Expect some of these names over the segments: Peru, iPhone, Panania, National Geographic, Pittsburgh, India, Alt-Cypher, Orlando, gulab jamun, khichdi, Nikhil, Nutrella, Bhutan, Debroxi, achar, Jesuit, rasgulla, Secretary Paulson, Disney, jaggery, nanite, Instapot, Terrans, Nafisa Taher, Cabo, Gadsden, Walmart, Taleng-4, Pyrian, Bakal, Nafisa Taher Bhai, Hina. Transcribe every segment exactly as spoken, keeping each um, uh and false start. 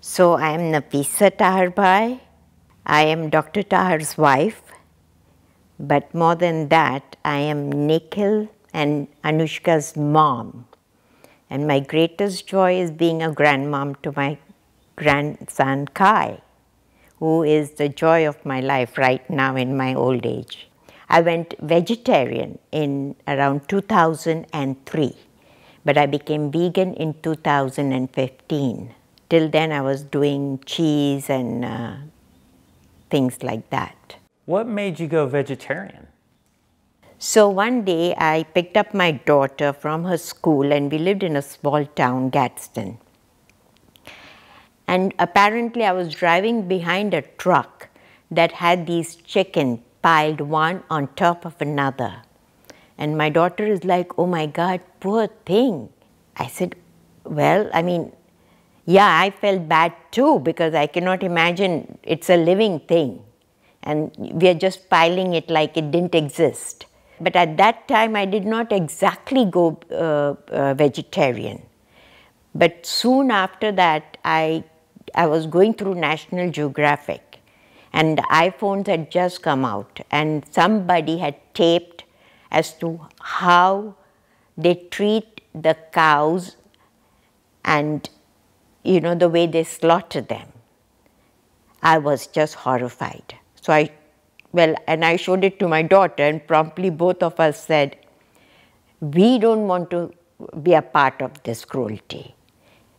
So I am Nafisa Taher Bhai. I am Doctor Taher's wife, but more than that, I am Nikhil and Anushka's mom. And my greatest joy is being a grandmom to my grandson Kai, who is the joy of my life right now in my old age. I went vegetarian in around two thousand three, but I became vegan in two thousand fifteen. Till then, I was doing cheese and uh, things like that. What made you go vegetarian? So one day, I picked up my daughter from her school, and we lived in a small town, Gadsden. And apparently, I was driving behind a truck that had these chicken piled one on top of another. And my daughter is like, oh my God, poor thing. I said, well, I mean, yeah, I felt bad too, because I cannot imagine it's a living thing. And we are just piling it like it didn't exist. But at that time, I did not exactly go uh, uh, vegetarian. But soon after that, I, I was going through National Geographic, and the iPhones had just come out, and somebody had taped as to how they treat the cows and, you know, the way they slaughter them. I was just horrified. So I, well, and I showed it to my daughter, and promptly both of us said, we don't want to be a part of this cruelty.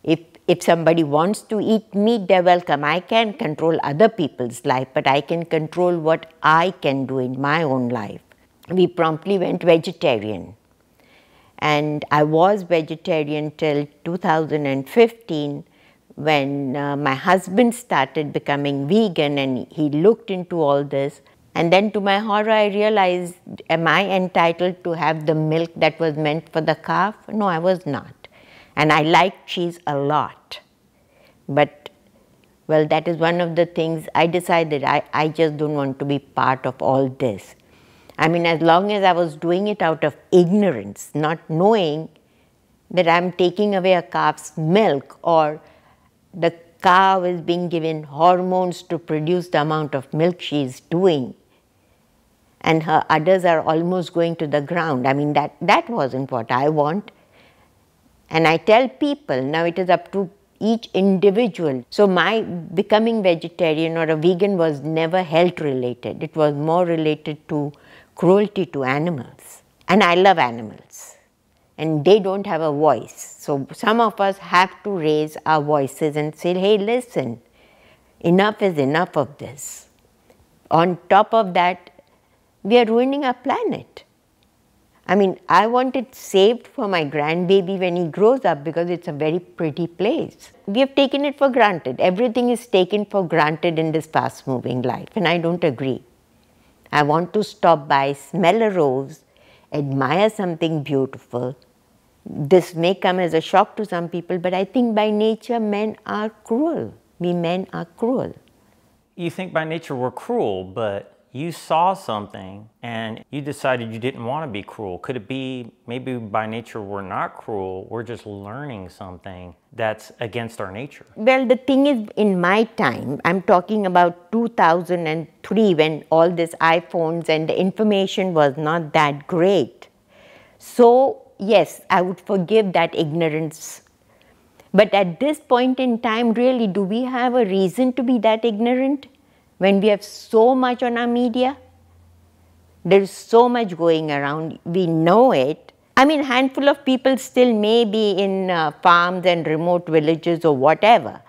If, if somebody wants to eat meat, they're welcome. I can't control other people's life, but I can control what I can do in my own life. We promptly went vegetarian. And I was vegetarian till two thousand fifteen, when uh, my husband started becoming vegan, and he looked into all this. And then to my horror, I realized, am I entitled to have the milk that was meant for the calf? No, I was not. And I like cheese a lot. But, well, that is one of the things I decided, I, I just don't want to be part of all this. I mean, as long as I was doing it out of ignorance, not knowing that I'm taking away a calf's milk, or the cow is being given hormones to produce the amount of milk she is doing, and her udders are almost going to the ground. I mean, that, that wasn't what I want. And I tell people, now it is up to each individual. So my becoming vegetarian or a vegan was never health related. It was more related to cruelty to animals. And I love animals. And they don't have a voice. So some of us have to raise our voices and say, hey, listen, enough is enough of this. On top of that, we are ruining our planet. I mean, I want it saved for my grandbaby when he grows up, because it's a very pretty place. We have taken it for granted. Everything is taken for granted in this fast-moving life, and I don't agree. I want to stop by, smell a rose, admire something beautiful. This may come as a shock to some people, but I think by nature men are cruel. We men are cruel. You think by nature we're cruel, but you saw something and you decided you didn't want to be cruel. Could it be maybe by nature we're not cruel, we're just learning something that's against our nature? Well, the thing is, in my time, I'm talking about two thousand three, when all these iPhones and the information was not that great. So yes, I would forgive that ignorance. But at this point in time, really, do we have a reason to be that ignorant when we have so much on our media? There's so much going around. We know it. I mean, a handful of people still may be in uh, farms and remote villages or whatever.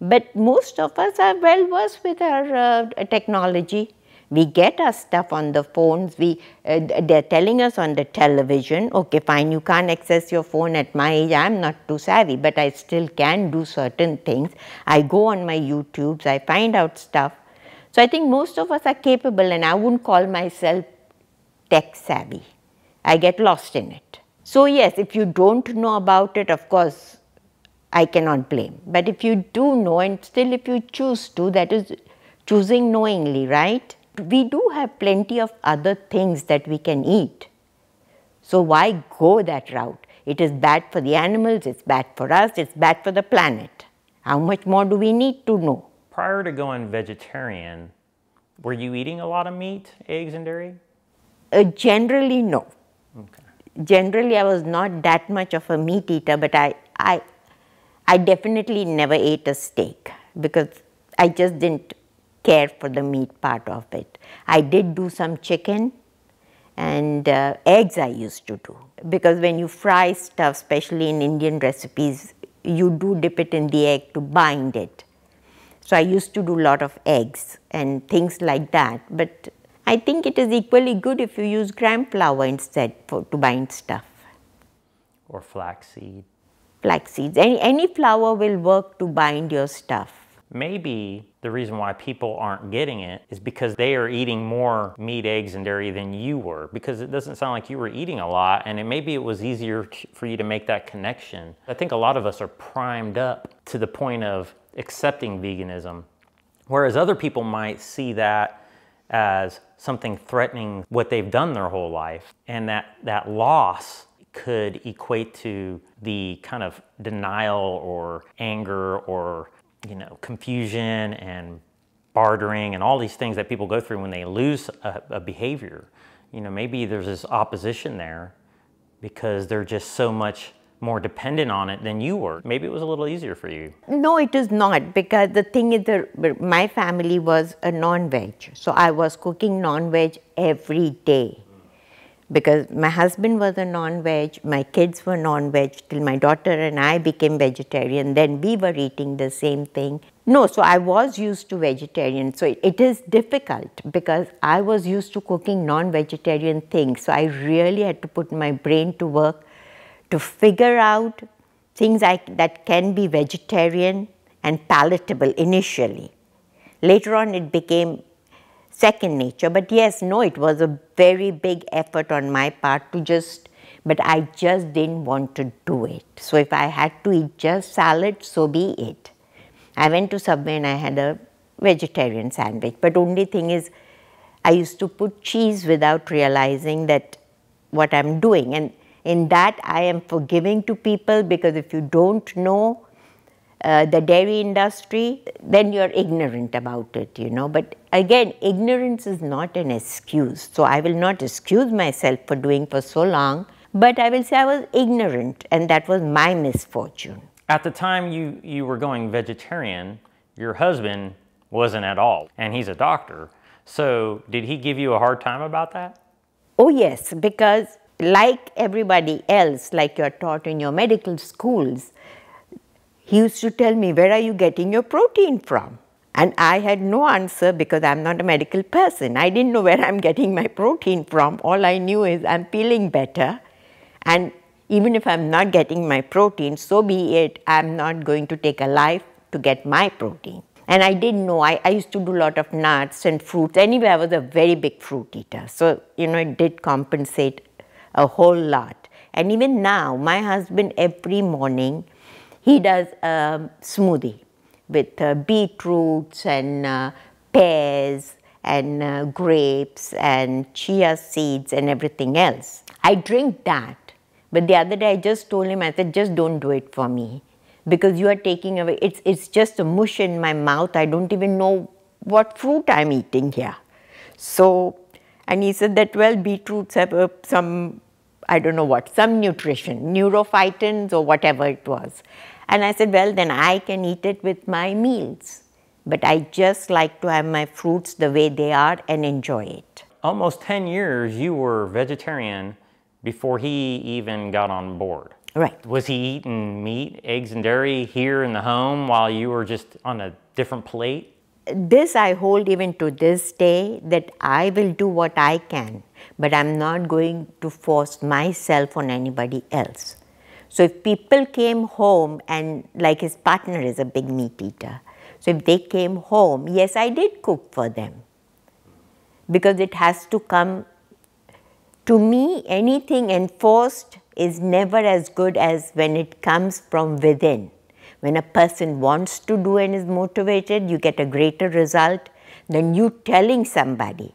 But most of us are well versed with our uh, technology. We get our stuff on the phones. We, uh, they're telling us on the television, okay, fine, you can't access your phone at my age. I'm not too savvy, but I still can do certain things. I go on my YouTubes. I find out stuff. So I think most of us are capable, and I wouldn't call myself tech savvy. I get lost in it. So yes, if you don't know about it, of course, I cannot blame. But if you do know, and still if you choose to, that is choosing knowingly, right? We do have plenty of other things that we can eat. So why go that route? It is bad for the animals, it's bad for us, it's bad for the planet. How much more do we need to know? Prior to going vegetarian, were you eating a lot of meat, eggs, and dairy? Uh, generally, no. Okay. Generally, I was not that much of a meat eater, but I, I, I definitely never ate a steak because I just didn't care for the meat part of it. I did do some chicken and uh, eggs I used to do, because when you fry stuff, especially in Indian recipes, you do dip it in the egg to bind it. So I used to do a lot of eggs and things like that. But I think it is equally good if you use gram flour instead for, to bind stuff. Or flaxseed. Flaxseeds. Any, any flour will work to bind your stuff. Maybe the reason why people aren't getting it is because they are eating more meat, eggs, and dairy than you were, because it doesn't sound like you were eating a lot, and it, maybe it was easier for you to make that connection. I think a lot of us are primed up to the point of accepting veganism, whereas other people might see that as something threatening what they've done their whole life, and that, that loss could equate to the kind of denial or anger or you know, confusion and bartering and all these things that people go through when they lose a, a behavior. You know, maybe there's this opposition there because they're just so much more dependent on it than you were. Maybe it was a little easier for you. No, it is not, because the thing is that my family was a non-veg. So I was cooking non-veg every day because my husband was a non-veg, my kids were non-veg, till my daughter and I became vegetarian, then we were eating the same thing. No, so I was used to vegetarian, so it, it is difficult because I was used to cooking non-vegetarian things, so I really had to put my brain to work to figure out things I, that can be vegetarian and palatable initially. Later on it became second nature, but yes, no, it was a very big effort on my part to just, but I just didn't want to do it. So if I had to eat just salad, so be it. I went to Subway and I had a vegetarian sandwich, but only thing is I used to put cheese without realizing that what I'm doing. And in that I am forgiving to people, because if you don't know Uh, the dairy industry, then you're ignorant about it, you know. But again, ignorance is not an excuse. So I will not excuse myself for doing for so long, but I will say I was ignorant, and that was my misfortune. At the time you, you were going vegetarian, your husband wasn't at all, and he's a doctor. So did he give you a hard time about that? Oh yes, because like everybody else, like you're taught in your medical schools, he used to tell me, where are you getting your protein from? And I had no answer because I'm not a medical person. I didn't know where I'm getting my protein from. All I knew is I'm feeling better. And even if I'm not getting my protein, so be it. I'm not going to take a life to get my protein. And I didn't know. I, I used to do a lot of nuts and fruits. Anyway, I was a very big fruit eater. So, you know, it did compensate a whole lot. And even now, my husband every morning, he does a smoothie with uh, beetroots and uh, pears and uh, grapes and chia seeds and everything else. I drink that, but the other day I just told him, I said, just don't do it for me because you are taking away, it's, it's just a mush in my mouth. I don't even know what fruit I'm eating here. So, and he said that, well, beetroots have uh, some, I don't know what, some nutrition, neurophytins or whatever it was. And I said, well, then I can eat it with my meals. But I just like to have my fruits the way they are and enjoy it. Almost ten years you were vegetarian before he even got on board. Right. Was he eating meat, eggs, and dairy here in the home while you were just on a different plate? This I hold even to this day, that I will do what I can, but I'm not going to force myself on anybody else. So if people came home, and like his partner is a big meat eater, so if they came home, yes, I did cook for them, because it has to come. To me, anything enforced is never as good as when it comes from within. When a person wants to do and is motivated, you get a greater result than you telling somebody.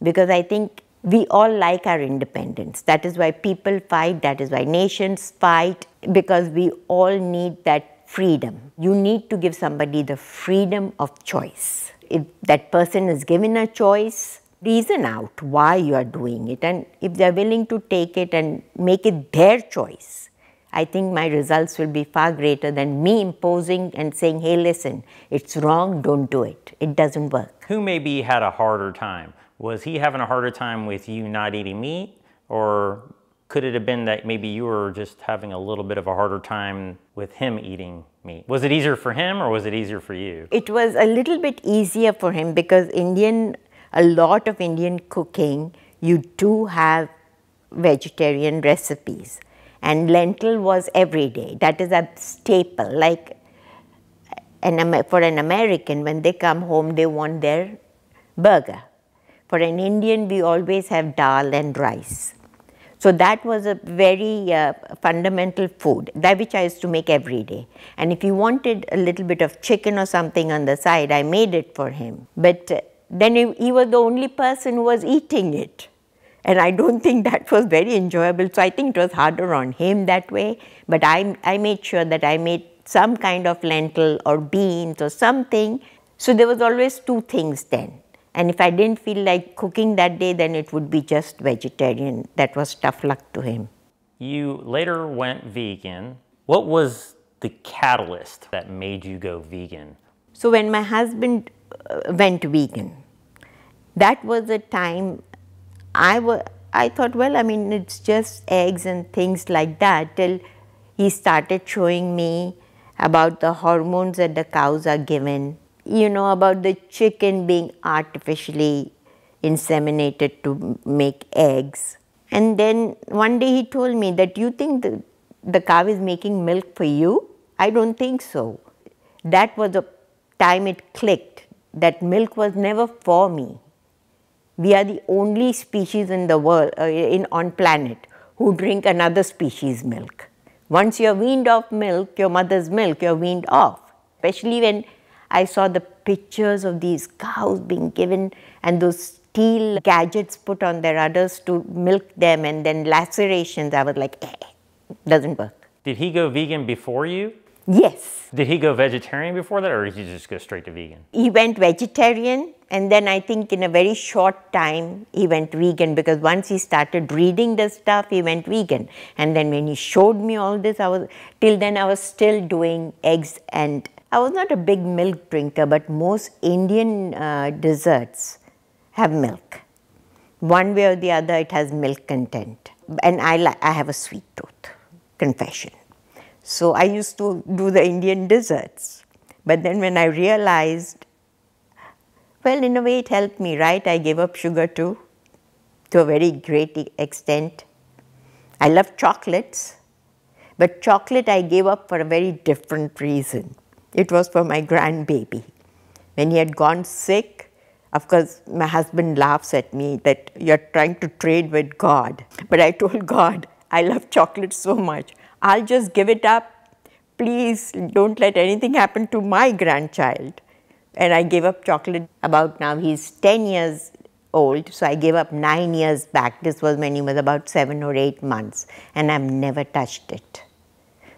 Because I think We all like our independence. That is why people fight, that is why nations fight, because we all need that freedom. You need to give somebody the freedom of choice. If that person is given a choice, reason out why you are doing it, and if they are willing to take it and make it their choice, I think my results will be far greater than me imposing and saying, hey, listen, it's wrong, don't do it. It doesn't work. Who maybe had a harder time? Was he having a harder time with you not eating meat? Or could it have been that maybe you were just having a little bit of a harder time with him eating meat? Was it easier for him or was it easier for you? It was a little bit easier for him because Indian, a lot of Indian cooking, you do have vegetarian recipes. And lentil was every day. That is a staple. Like an, for an American, when they come home, they want their burger. For an Indian, we always have dal and rice. So that was a very uh, fundamental food, that which I used to make every day. And if he wanted a little bit of chicken or something on the side, I made it for him. But uh, then he, he was the only person who was eating it. And I don't think that was very enjoyable, so I think it was harder on him that way. But I, I made sure that I made some kind of lentil or beans or something. So there was always two things then. And if I didn't feel like cooking that day, then it would be just vegetarian. That was tough luck to him. You later went vegan. What was the catalyst that made you go vegan? So when my husband went vegan, that was a time I, I thought, well, I mean, it's just eggs and things like that, till he started showing me about the hormones that the cows are given, you know, about the chicken being artificially inseminated to make eggs. And then one day he told me that, you think the, the cow is making milk for you? I don't think so. That was the time it clicked, that milk was never for me. We are the only species in the world, uh, in, on planet, who drink another species' milk. Once you're weaned off milk, your mother's milk, you're weaned off. Especially when I saw the pictures of these cows being given and those steel gadgets put on their udders to milk them and then lacerations, I was like, eh, doesn't work. Did he go vegan before you? Yes. Did he go vegetarian before that, or did he just go straight to vegan? He went vegetarian, and then I think in a very short time he went vegan, because once he started reading the stuff, he went vegan. And then when he showed me all this, I was, till then I was still doing eggs, and I was not a big milk drinker, but most Indian uh, desserts have milk. One way or the other, it has milk content. And I, li I have a sweet tooth, confession. So I used to do the Indian desserts, but then when I realized, well, in a way it helped me, right? I gave up sugar too, to a very great extent. I love chocolates, but chocolate I gave up for a very different reason. It was for my grandbaby. When he had gone sick, of course, my husband laughs at me that you're trying to trade with God. But I told God, I love chocolate so much, I'll just give it up. Please don't let anything happen to my grandchild. And I gave up chocolate about now. He's ten years old, so I gave up nine years back. This was when he was about seven or eight months, and I've never touched it.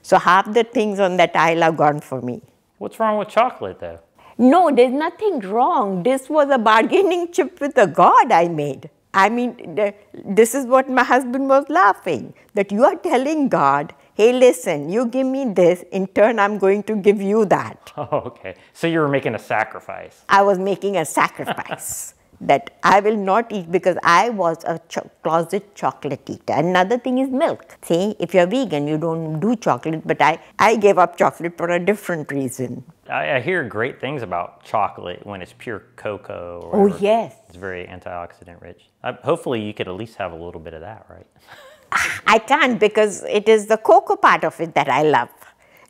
So half the things on that aisle are gone for me. What's wrong with chocolate, though? No, there's nothing wrong. This was a bargaining chip with a god I made. I mean, this is what my husband was laughing, that you are telling God, hey, listen, you give me this, in turn I'm going to give you that. Oh, okay. So you were making a sacrifice. I was making a sacrifice that I will not eat, because I was a cho closet chocolate eater. Another thing is milk. See, if you're vegan, you don't do chocolate, but I, I gave up chocolate for a different reason. I, I hear great things about chocolate when it's pure cocoa. Or oh, yes. It's very antioxidant rich. I, hopefully you could at least have a little bit of that, right? I can't, because it is the cocoa part of it that I love.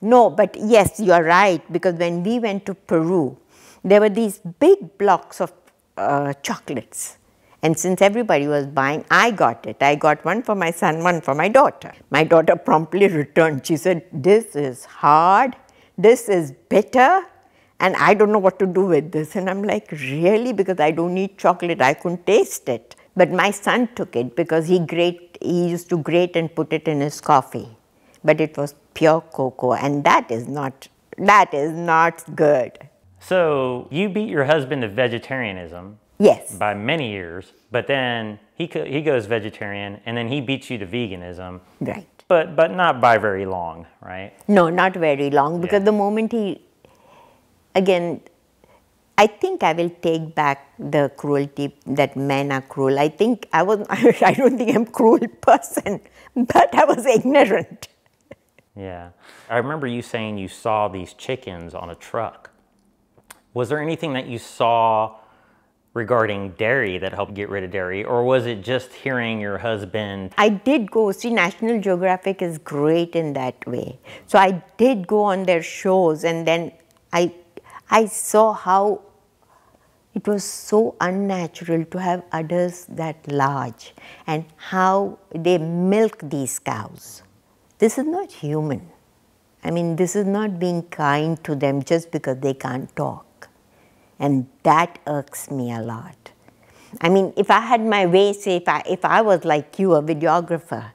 No, but yes, you're right, because when we went to Peru, there were these big blocks of uh, chocolates. And since everybody was buying, I got it. I got one for my son, one for my daughter. My daughter promptly returned. She said, this is hard, this is bitter, and I don't know what to do with this. And I'm like, really? Because I don't eat chocolate, I couldn't taste it. But my son took it because he grate, he used to grate and put it in his coffee. But it was pure cocoa, and that is not, that is not good. So you beat your husband to vegetarianism. Yes. By many years, but then he, he goes vegetarian, and then he beats you to veganism. Right. But, but not by very long, right? No, not very long, because yeah. the moment he, again, I think I will take back the cruelty that men are cruel. I think I was, I don't think I'm a cruel person, but I was ignorant. Yeah. I remember you saying you saw these chickens on a truck. Was there anything that you saw regarding dairy that helped get rid of dairy, or was it just hearing your husband? I did go. See, National Geographic is great in that way. So I did go on their shows, and then I, I saw how it was so unnatural to have udders that large, and how they milk these cows. This is not human. I mean, this is not being kind to them just because they can't talk. And that irks me a lot. I mean, if I had my way, say, if I, if I was like you, a videographer,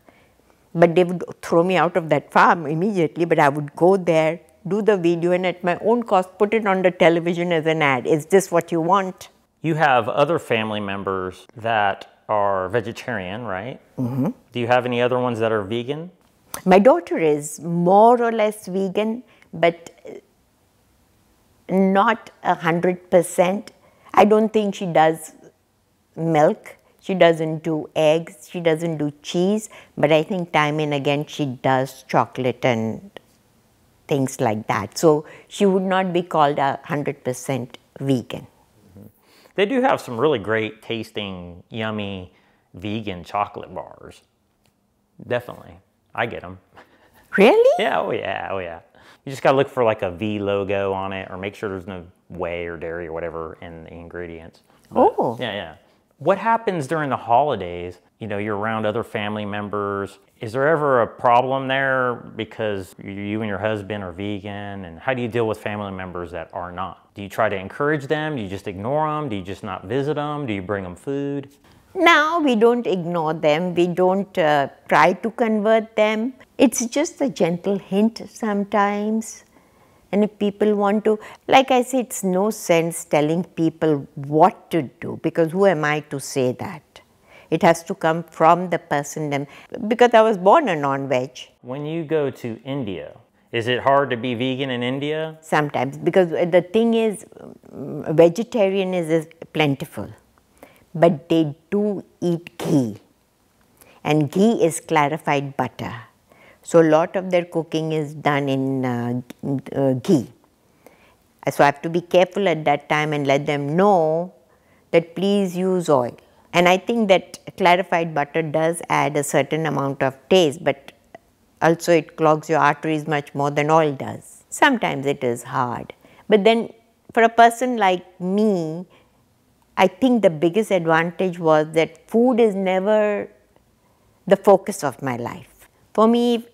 but they would throw me out of that farm immediately, but I would go there, do the video, and at my own cost, put it on the television as an ad. Is this what you want? You have other family members that are vegetarian, right? Mm-hmm. Do you have any other ones that are vegan? My daughter is more or less vegan, but not a hundred percent. I don't think she does milk, she doesn't do eggs, she doesn't do cheese, but I think time and again she does chocolate and things like that. So she would not be called a hundred percent vegan. Mm-hmm. They do have some really great tasting, yummy vegan chocolate bars. Definitely. I get them. Really? Yeah, oh yeah, oh yeah. You just gotta look for like a V logo on it, or make sure there's no whey or dairy or whatever in the ingredients. But, oh. Yeah, yeah. What happens during the holidays? You know, you're around other family members. Is there ever a problem there because you and your husband are vegan? And how do you deal with family members that are not? Do you try to encourage them? Do you just ignore them? Do you just not visit them? Do you bring them food? Now we don't ignore them, we don't uh, try to convert them. It's just a gentle hint sometimes. And if people want to, like I say, it's no sense telling people what to do, because who am I to say that? It has to come from the person them, because I was born a non-veg. When you go to India, is it hard to be vegan in India? Sometimes, because the thing is, vegetarian is, is plentiful. But they do eat ghee, and ghee is clarified butter. So a lot of their cooking is done in uh, uh, ghee. So I have to be careful at that time and let them know that please use oil. And I think that clarified butter does add a certain amount of taste, but also it clogs your arteries much more than oil does. Sometimes it is hard. But then for a person like me, I think the biggest advantage was that food is never the focus of my life. For me, if,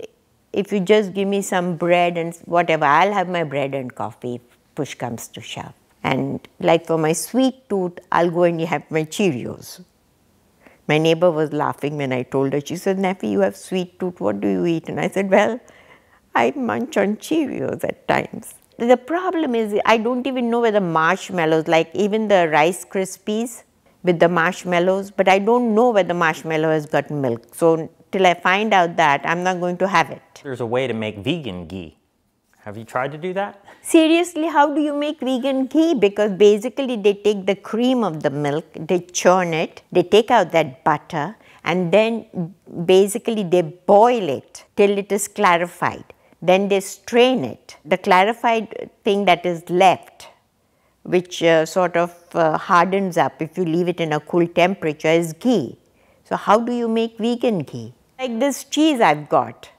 if you just give me some bread and whatever, I'll have my bread and coffee if push comes to shove. And like for my sweet tooth, I'll go and have my Cheerios. My neighbor was laughing when I told her. She said, "Nafi, you have sweet tooth, what do you eat?" And I said, "Well, I munch on Cheerios at times." The problem is, I don't even know whether marshmallows, like even the Rice Krispies with the marshmallows, but I don't know whether marshmallow has got milk. So till I find out that, I'm not going to have it. There's a way to make vegan ghee. Have you tried to do that? Seriously, how do you make vegan ghee? Because basically they take the cream of the milk, they churn it, they take out that butter, and then basically they boil it till it is clarified. Then they strain it. The clarified thing that is left, which uh, sort of uh, hardens up if you leave it in a cool temperature, is ghee. So how do you make vegan ghee? Like this cheese I've got.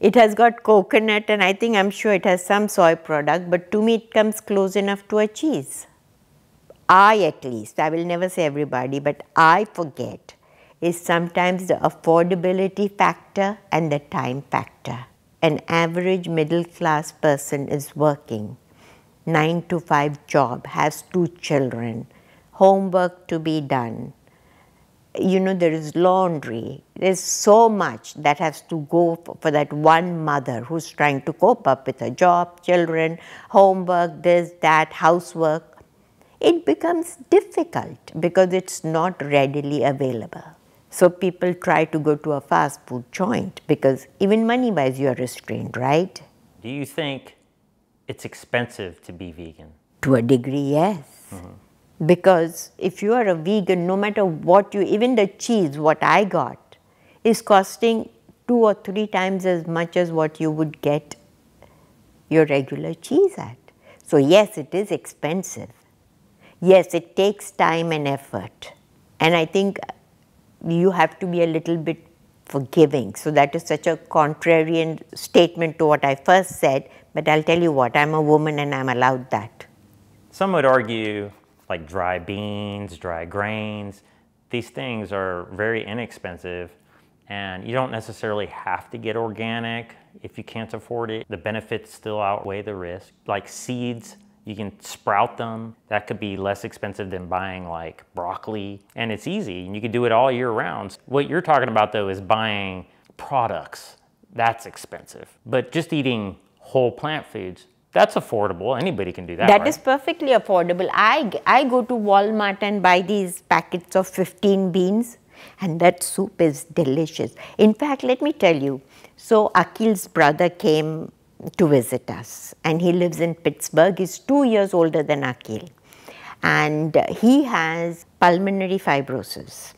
It has got coconut, and I think I'm sure it has some soy product, but to me it comes close enough to a cheese. I at least, I will never say everybody, but I forget, is sometimes the affordability factor and the time factor. An average middle-class person is working, nine to five job, has two children, homework to be done, you know, there is laundry. There's so much that has to go for, for that one mother who's trying to cope up with her job, children, homework, this, that, housework. It becomes difficult because it's not readily available. So people try to go to a fast food joint because even money-wise you are restrained, right? Do you think it's expensive to be vegan? To a degree, yes. Mm-hmm. Because if you are a vegan, no matter what you, even the cheese, what I got, is costing two or three times as much as what you would get your regular cheese at. So yes, it is expensive. Yes, it takes time and effort. And I think you have to be a little bit forgiving. So that is such a contrarian statement to what I first said, but I'll tell you what, I'm a woman and I'm allowed that. Some would argue, like dry beans, dry grains, these things are very inexpensive and you don't necessarily have to get organic if you can't afford it. The benefits still outweigh the risk. Like seeds, you can sprout them. That could be less expensive than buying like broccoli, and it's easy and you can do it all year round. What you're talking about though is buying products. That's expensive. But just eating whole plant foods, that's affordable. Anybody can do that. That right? is perfectly affordable. I, I go to Walmart and buy these packets of fifteen beans, and that soup is delicious. In fact, let me tell you, so Akhil's brother came to visit us, and he lives in Pittsburgh. He's two years older than Akhil, and he has pulmonary fibrosis.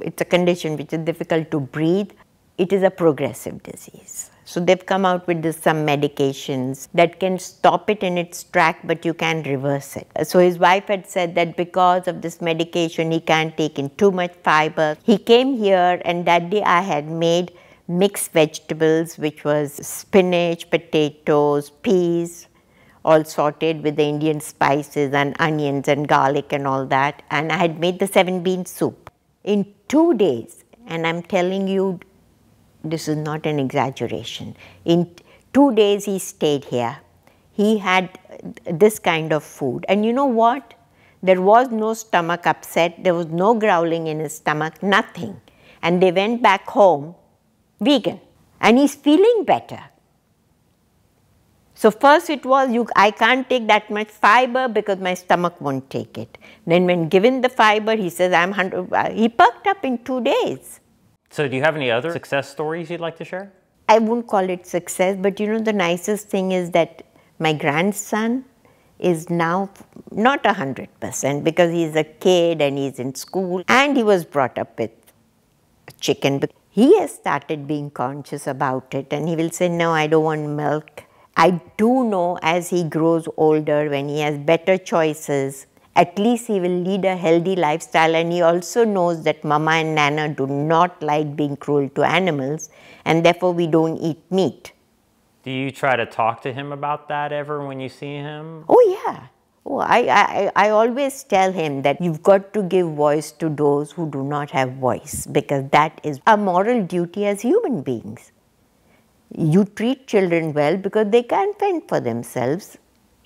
It's a condition which is difficult to breathe. It is a progressive disease. So they've come out with this, some medications that can stop it in its track, but you can reverse it. So his wife had said that because of this medication, he can't take in too much fiber. He came here, and that day I had made mixed vegetables, which was spinach, potatoes, peas, all sorted with the Indian spices and onions and garlic and all that. And I had made the seven bean soup in two days. And I'm telling you, this is not an exaggeration. In two days he stayed here. He had this kind of food. And you know what? There was no stomach upset. There was no growling in his stomach, nothing. And they went back home vegan. And he's feeling better. So first it was, you, I can't take that much fiber because my stomach won't take it. Then when given the fiber, he says, I'm one hundred, he perked up in two days. So do you have any other success stories you'd like to share? I won't call it success, but you know, the nicest thing is that my grandson is now not one hundred percent because he's a kid and he's in school and he was brought up with chicken. But he has started being conscious about it and he will say, no, I don't want milk. I do know as he grows older, when he has better choices, at least he will lead a healthy lifestyle, and he also knows that Mama and Nana do not like being cruel to animals, and therefore we don't eat meat. Do you try to talk to him about that ever when you see him? Oh yeah. Oh, I, I, I always tell him that you've got to give voice to those who do not have voice, because that is a moral duty as human beings. You treat children well because they can't fend for themselves.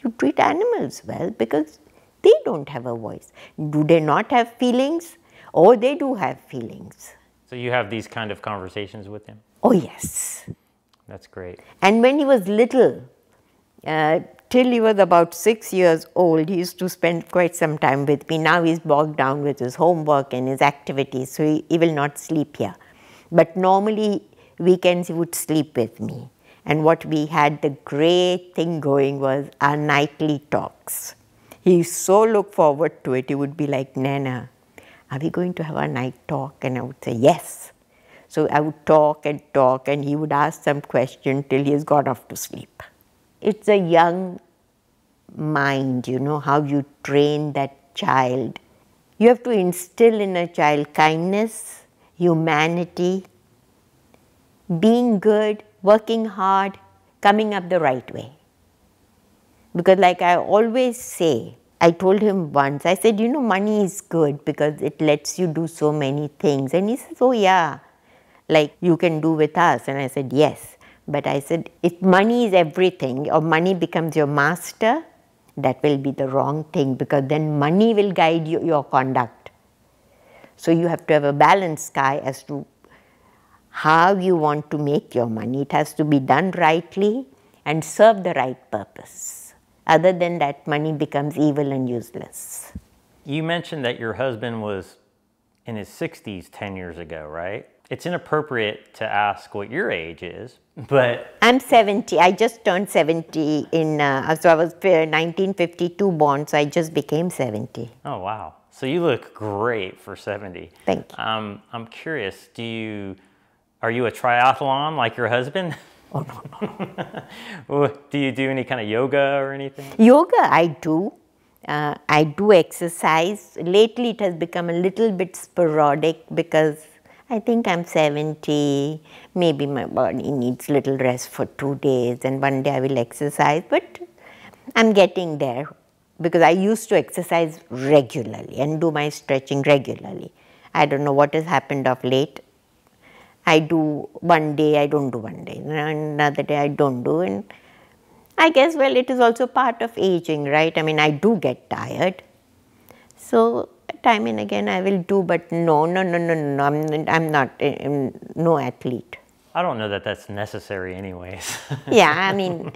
You treat animals well because they don't have a voice. Do they not have feelings? Oh, they do have feelings. So you have these kind of conversations with him? Oh, yes. That's great. And when he was little, uh, till he was about six years old, he used to spend quite some time with me. Now he's bogged down with his homework and his activities, so he, he will not sleep here. But normally, weekends he would sleep with me. And what we had, the great thing going was our nightly talks. He so looked forward to it. He would be like, Nana, are we going to have a night talk? And I would say, yes. So I would talk and talk, and he would ask some question till he has gone off to sleep. It's a young mind, you know, how you train that child. You have to instill in a child kindness, humanity, being good, working hard, coming up the right way. Because like I always say, I told him once, I said, you know, money is good because it lets you do so many things. And he says, oh yeah, like you can do with us. And I said, yes. But I said, if money is everything or money becomes your master, that will be the wrong thing, because then money will guide you, your conduct. So you have to have a balance, Kai, as to how you want to make your money. It has to be done rightly and serve the right purpose. Other than that, money becomes evil and useless. You mentioned that your husband was in his sixties ten years ago, right? It's inappropriate to ask what your age is, but... I'm seventy. I just turned seventy in... Uh, so I was nineteen fifty-two born, so I just became seventy. Oh, wow. So you look great for seventy. Thank you. Um, I'm curious, do you... Are you a triathlon like your husband? Oh, no, no. Do you do any kind of yoga or anything? Yoga, I do. Uh, I do exercise. Lately, it has become a little bit sporadic because... I think I'm seventy, maybe my body needs little rest for two days and one day I will exercise, but I'm getting there because I used to exercise regularly and do my stretching regularly. I don't know what has happened of late. I do one day, I don't do one day, another day I don't do, and I guess, well, it is also part of aging, right? I mean, I do get tired. So time and again I will do, but no, no, no, no, no, I'm, I'm not, I'm no athlete. I don't know that that's necessary anyways. Yeah, I mean,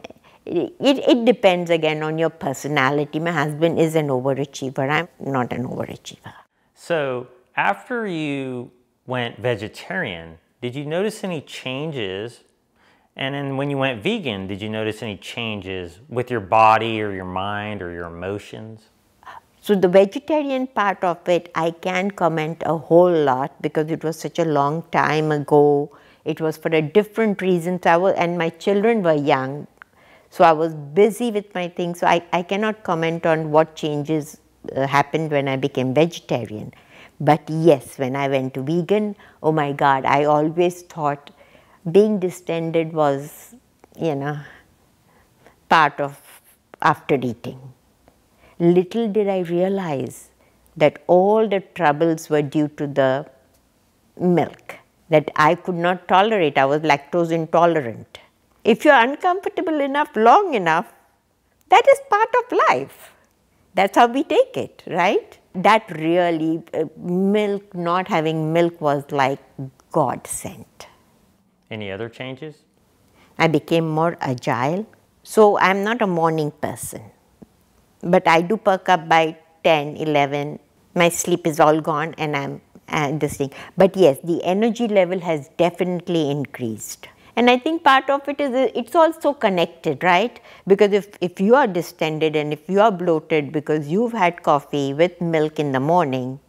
it, it depends again on your personality. My husband is an overachiever, I'm not an overachiever. So after you went vegetarian, did you notice any changes? And then when you went vegan, did you notice any changes with your body or your mind or your emotions? So the vegetarian part of it, I can't comment a whole lot because it was such a long time ago. It was for a different reason, so I was, and my children were young. So I was busy with my things, so I, I cannot comment on what changes uh, happened when I became vegetarian. But yes, when I went to vegan, oh my God, I always thought being distended was, you know, part of after eating. Little did I realize that all the troubles were due to the milk that I could not tolerate. I was lactose intolerant. If you're uncomfortable enough, long enough, that is part of life. That's how we take it, right? That really, uh, milk, not having milk was like God sent. Any other changes? I became more agile. So I'm not a morning person. But I do perk up by ten, eleven, my sleep is all gone and I'm uh, this thing. But yes, the energy level has definitely increased. And I think part of it is, it's also connected, right? Because if, if you are distended and if you are bloated because you've had coffee with milk in the morning,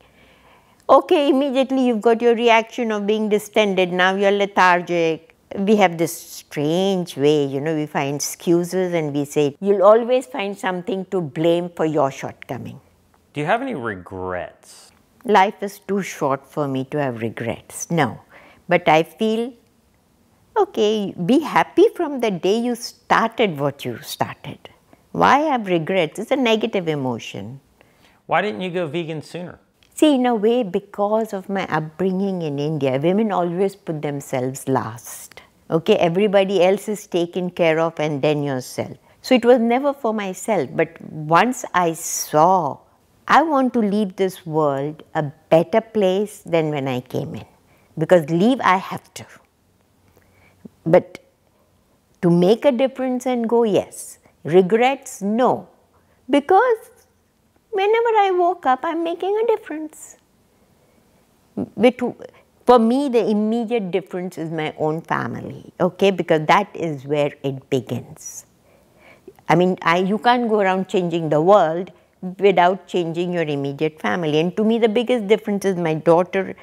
okay, immediately you've got your reaction of being distended, now you're lethargic. We have this strange way, you know, we find excuses and we say, you'll always find something to blame for your shortcoming. Do you have any regrets? Life is too short for me to have regrets, no. But I feel, okay, be happy from the day you started what you started. Why have regrets? It's a negative emotion. Why didn't you go vegan sooner? See, in a way, because of my upbringing in India, women always put themselves last. Okay, everybody else is taken care of and then yourself. So it was never for myself. But once I saw, I want to leave this world a better place than when I came in. Because leave, I have to. But to make a difference and go, yes. Regrets, no. Because whenever I woke up, I'm making a difference. For me, the immediate difference is my own family, okay? Because that is where it begins. I mean, I, you can't go around changing the world without changing your immediate family. And to me, the biggest difference is my daughter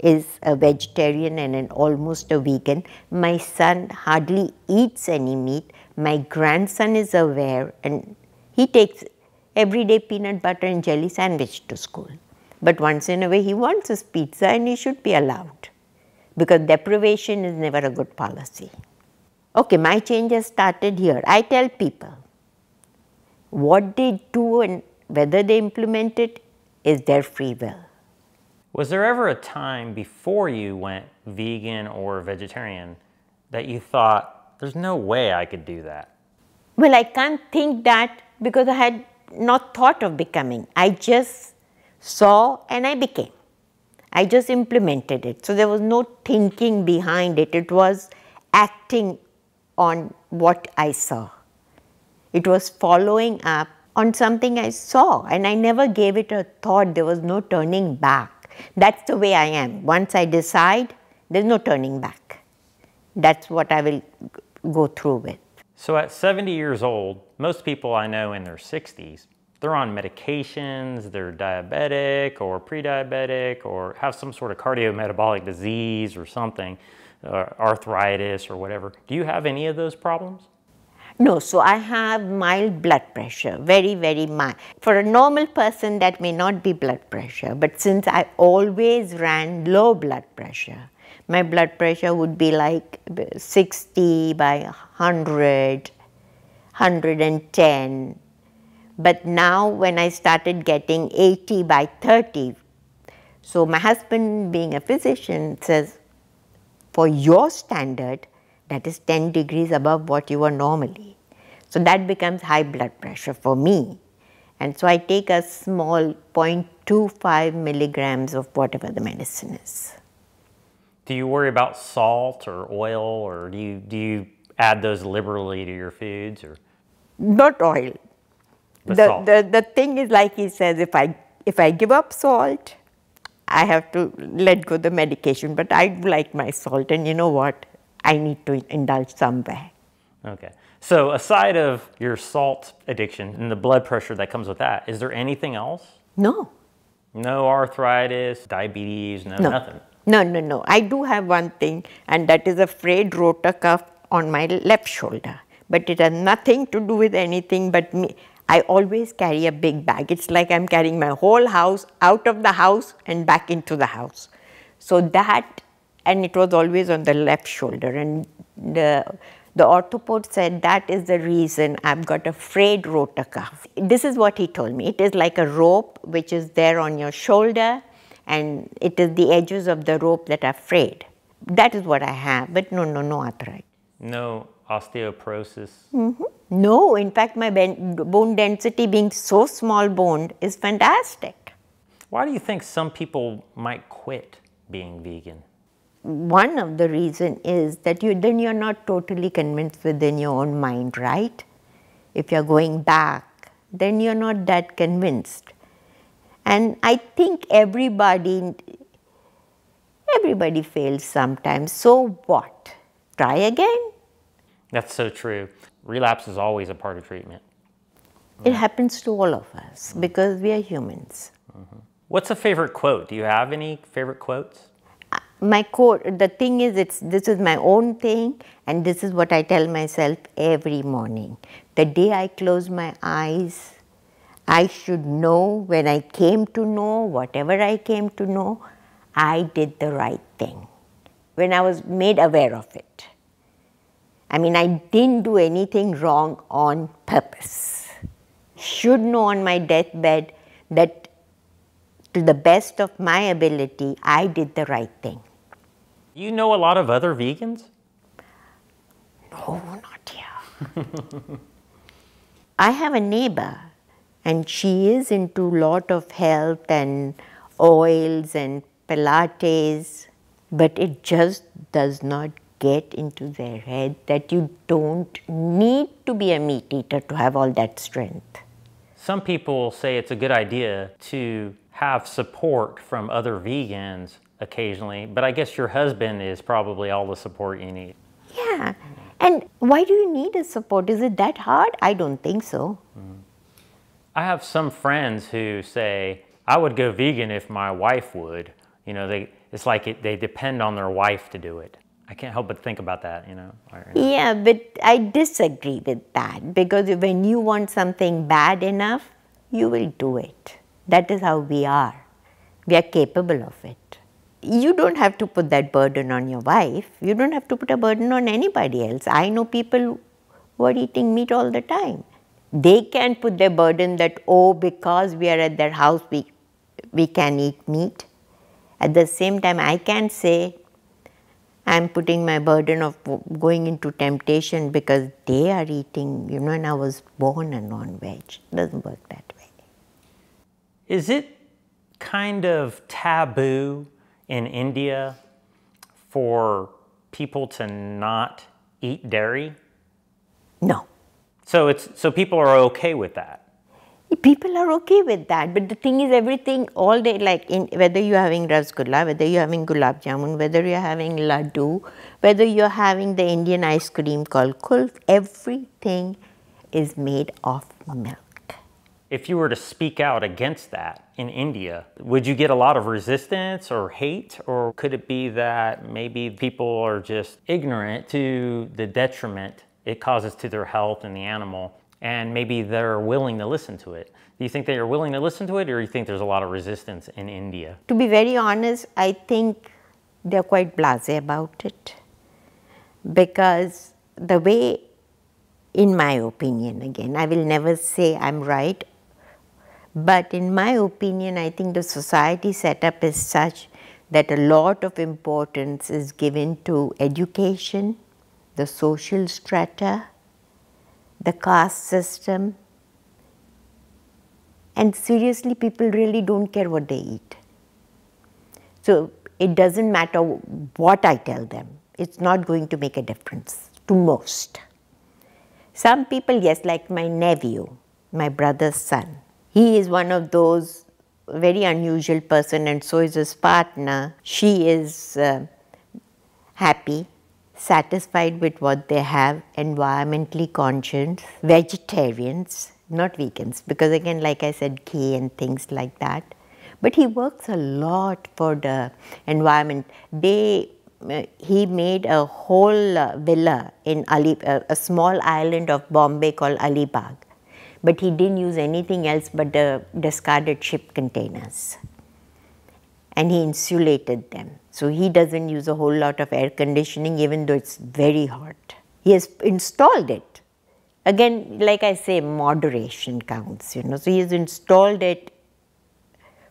is a vegetarian and an almost a vegan. My son hardly eats any meat. My grandson is aware and he takes everyday peanut butter and jelly sandwich to school. But once in a way he wants his pizza and he should be allowed because deprivation is never a good policy. Okay, my change has started here. I tell people what they do and whether they implement it is their free will. Was there ever a time before you went vegan or vegetarian that you thought, there's no way I could do that? Well, I can't think that because I had not thought of becoming. I just saw and I became. I just implemented it. So there was no thinking behind it. It was acting on what I saw. It was following up on something I saw, and I never gave it a thought. There was no turning back. That's the way I am. Once I decide, there's no turning back. That's what I will go through with. So at seventy years old, most people I know in their sixties, they're on medications, they're diabetic or pre-diabetic or have some sort of cardiometabolic disease or something, or arthritis or whatever. Do you have any of those problems? No, so I have mild blood pressure, very, very mild. For a normal person, that may not be blood pressure, but since I always ran low blood pressure, my blood pressure would be like sixty by one hundred, one ten. But now when I started getting eighty by thirty, so my husband, being a physician, says, for your standard, that is ten degrees above what you are normally. So that becomes high blood pressure for me. And so I take a small zero point two five milligrams of whatever the medicine is. Do you worry about salt or oil, or do you, do you add those liberally to your foods? Or? Not oil. But the, salt. The, the thing is, like he says, if I, if I give up salt, I have to let go the medication. But I like my salt, and you know what? I need to indulge somewhere. Okay. So aside of your salt addiction and the blood pressure that comes with that, is there anything else? No. No arthritis, diabetes, no, no. nothing? No, no, no. I do have one thing, and that is a frayed rotator cuff on my left shoulder. But it has nothing to do with anything but me. I always carry a big bag. It's like I'm carrying my whole house out of the house and back into the house. So that, and it was always on the left shoulder. And the, the orthopod said that is the reason I've got a frayed rotator cuff. This is what he told me. It is like a rope which is there on your shoulder, and it is the edges of the rope that are frayed. That is what I have, but no, no, no arthritis. No osteoporosis? Mm-hmm. No, in fact, my bone density being so small boned is fantastic. Why do you think some people might quit being vegan? One of the reasons is that you then you're not totally convinced within your own mind, right? If you're going back, then you're not that convinced. And I think everybody, everybody fails sometimes. So what? Try again? That's so true. Relapse is always a part of treatment. It yeah. happens to all of us because we are humans. Mm-hmm. What's a favorite quote? Do you have any favorite quotes? Uh, my quote, the thing is, it's, this is my own thing, and this is what I tell myself every morning. The day I close my eyes, I should know when I came to know, whatever I came to know, I did the right thing when I was made aware of it. I mean, I didn't do anything wrong on purpose. Should know on my deathbed that to the best of my ability, I did the right thing. You know a lot of other vegans? No, not here. I have a neighbor. And she is into a lot of health and oils and Pilates, but it just does not get into their head that you don't need to be a meat eater to have all that strength. Some people say it's a good idea to have support from other vegans occasionally, but I guess your husband is probably all the support you need. Yeah, and why do you need a support? Is it that hard? I don't think so. Mm-hmm. I have some friends who say, I would go vegan if my wife would. You know, they, it's like it, they depend on their wife to do it. I can't help but think about that, you know. Yeah, but I disagree with that, because when you want something bad enough, you will do it. That is how we are. We are capable of it. You don't have to put that burden on your wife. You don't have to put a burden on anybody else. I know people who are eating meat all the time. They can put their burden that, oh, because we are at their house, we, we can eat meat. At the same time, I can say, I'm putting my burden of going into temptation because they are eating, you know, and I was born a non-veg. It doesn't work that way. Is it kind of taboo in India for people to not eat dairy? No. So it's so people are okay with that? People are okay with that, but the thing is everything all day, like in, whether you're having rasgulla, whether you're having gulab jamun, whether you're having laddu, whether you're having the Indian ice cream called kulf, everything is made of milk. If you were to speak out against that in India, would you get a lot of resistance or hate, or could it be that maybe people are just ignorant to the detriment it causes to their health and the animal? And maybe they're willing to listen to it. Do you think they are willing to listen to it, or do you think there's a lot of resistance in India? To be very honest, I think they're quite blasé about it, because the way, in my opinion, again, I will never say I'm right, but in my opinion, I think the society setup is such that a lot of importance is given to education, the social strata, the caste system, and seriously people really don't care what they eat. So it doesn't matter what I tell them, it's not going to make a difference to most. Some people, yes, like my nephew, my brother's son, he is one of those very unusual person, and so is his partner. She is uh, happy, satisfied with what they have, environmentally conscious, vegetarians, not vegans, because again, like I said, ghee and things like that. But he works a lot for the environment. They, uh, he made a whole uh, villa in Ali, uh, a small island of Bombay called Alibag, but he didn't use anything else but the discarded ship containers. And he insulated them. So he doesn't use a whole lot of air conditioning, even though it's very hot. He has installed it. Again, like I say, moderation counts, you know. So he has installed it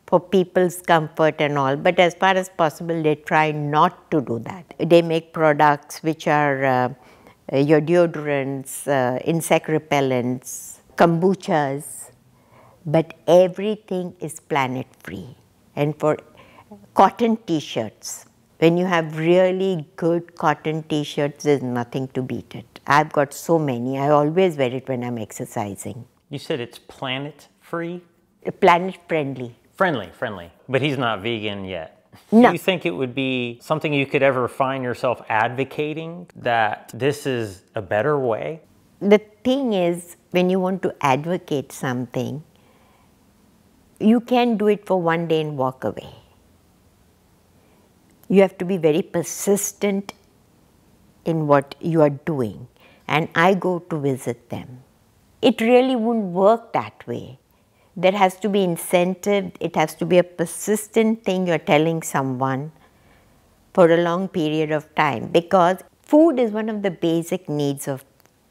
for people's comfort and all. But as far as possible, they try not to do that. They make products which are uh, your deodorants, uh, insect repellents, kombuchas. But everything is planet-free. And for cotton t-shirts, when you have really good cotton t-shirts, there's nothing to beat it. I've got so many, I always wear it when I'm exercising. You said it's planet-free? Planet-friendly. Friendly, friendly. But he's not vegan yet. No. Do you think it would be something you could ever find yourself advocating, that this is a better way? The thing is, when you want to advocate something, you can do it for one day and walk away. You have to be very persistent in what you are doing. And I go to visit them. It really wouldn't work that way. There has to be incentive. It has to be a persistent thing you're telling someone for a long period of time, because food is one of the basic needs of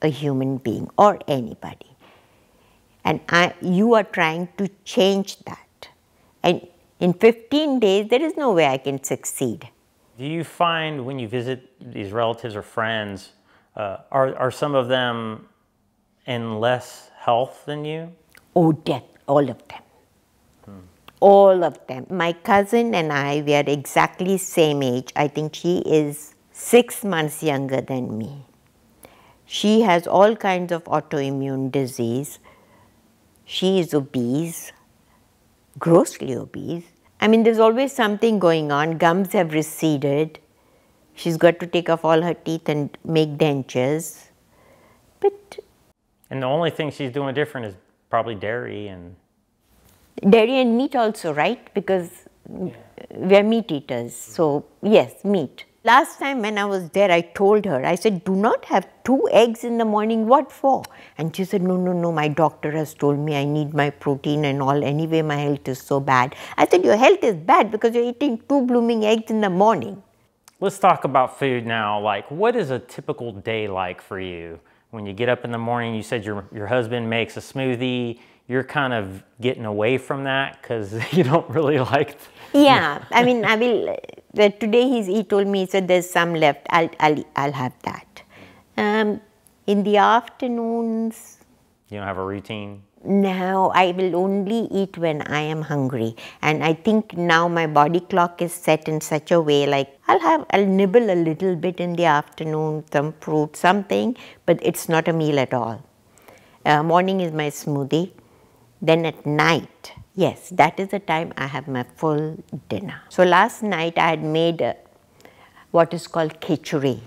a human being or anybody. And I, you are trying to change that. And in fifteen days, there is no way I can succeed. Do you find when you visit these relatives or friends, uh, are, are some of them in less health than you? Oh, death, all of them. Hmm. All of them. My cousin and I, we are exactly same age. I think she is six months younger than me. She has all kinds of autoimmune disease. She is obese, grossly obese. I mean, there's always something going on. Gums have receded. She's got to take off all her teeth and make dentures. But... And the only thing she's doing different is probably dairy and... Dairy and meat also, right? Because yeah. We're meat eaters. So, yes, meat. Last time when I was there, I told her, I said, do not have two eggs in the morning, what for? And she said, no, no, no, my doctor has told me I need my protein and all. Anyway, my health is so bad. I said, your health is bad because you're eating two blooming eggs in the morning. Let's talk about food now. Like, what is a typical day like for you? When you get up in the morning, you said your, your husband makes a smoothie. You're kind of getting away from that because you don't really like... Yeah, I mean, I will... But today he's, he told me, he said, there's some left, I'll, I'll, I'll have that. Um, in the afternoons... You don't have a routine? No, I will only eat when I am hungry. And I think now my body clock is set in such a way, like I'll have, I'll nibble a little bit in the afternoon, some fruit, something, but it's not a meal at all. Uh, morning is my smoothie. Then at night, yes, that is the time I have my full dinner. So last night I had made a, what is called khichdi.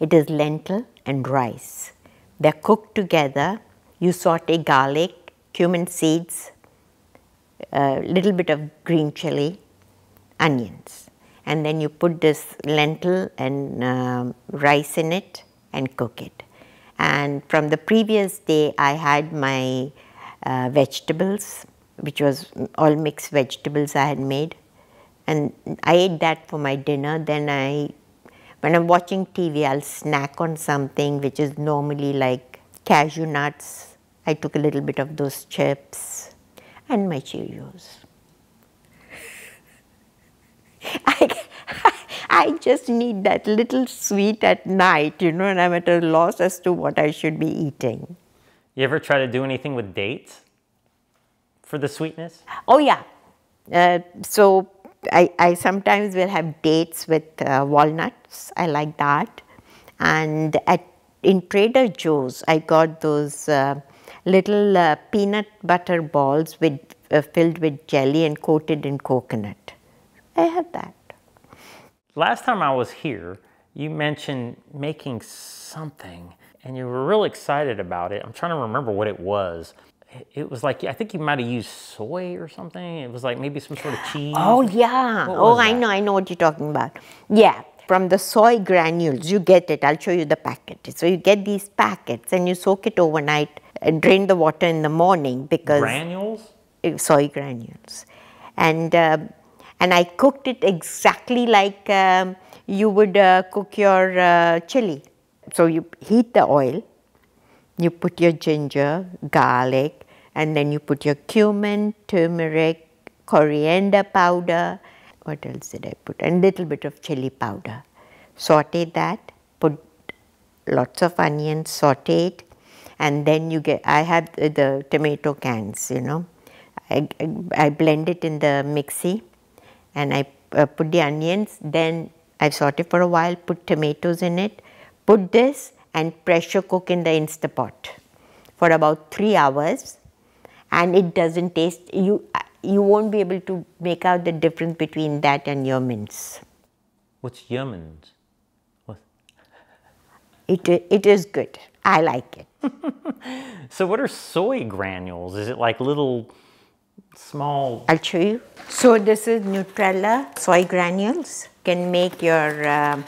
It is lentil and rice. They're cooked together. You saute garlic, cumin seeds, a little bit of green chili, onions, and then you put this lentil and uh, rice in it and cook it. And from the previous day I had my uh, vegetables, which was all mixed vegetables I had made, and I ate that for my dinner. Then I, when I'm watching T V, I'll snack on something which is normally like cashew nuts. I took a little bit of those chips and my Cheerios. I, I just need that little sweet at night, you know, and I'm at a loss as to what I should be eating. You ever try to do anything with dates for the sweetness? Oh yeah. Uh, so I, I sometimes will have dates with uh, walnuts. I like that. And at, in Trader Joe's, I got those uh, little uh, peanut butter balls with, uh, filled with jelly and coated in coconut. I had that. Last time I was here, you mentioned making something and you were real excited about it. I'm trying to remember what it was. It was like, I think you might have used soy or something. It was like maybe some sort of cheese. Oh yeah. Oh, I know, I know what you're talking about. Yeah. From the soy granules, you get it. I'll show you the packet. So you get these packets and you soak it overnight and drain the water in the morning because... Granules? Soy granules. And, uh, and I cooked it exactly like um, you would uh, cook your uh, chili. So you heat the oil, you put your ginger, garlic, and then you put your cumin, turmeric, coriander powder. What else did I put? And a little bit of chili powder. Saute that, put lots of onions, saute it, and then you get, I had the tomato cans, you know. I, I blend it in the mixie and I uh, put the onions, then I saute for a while, put tomatoes in it, put this and pressure cook in the Instapot for about three hours and it doesn't taste, you, you won't be able to make out the difference between that and Yeoman's. What's Yeoman's? What? It, it is good. I like it. So what are soy granules? Is it like little, small? I'll show you. So this is Nutrella soy granules. You can make your uh,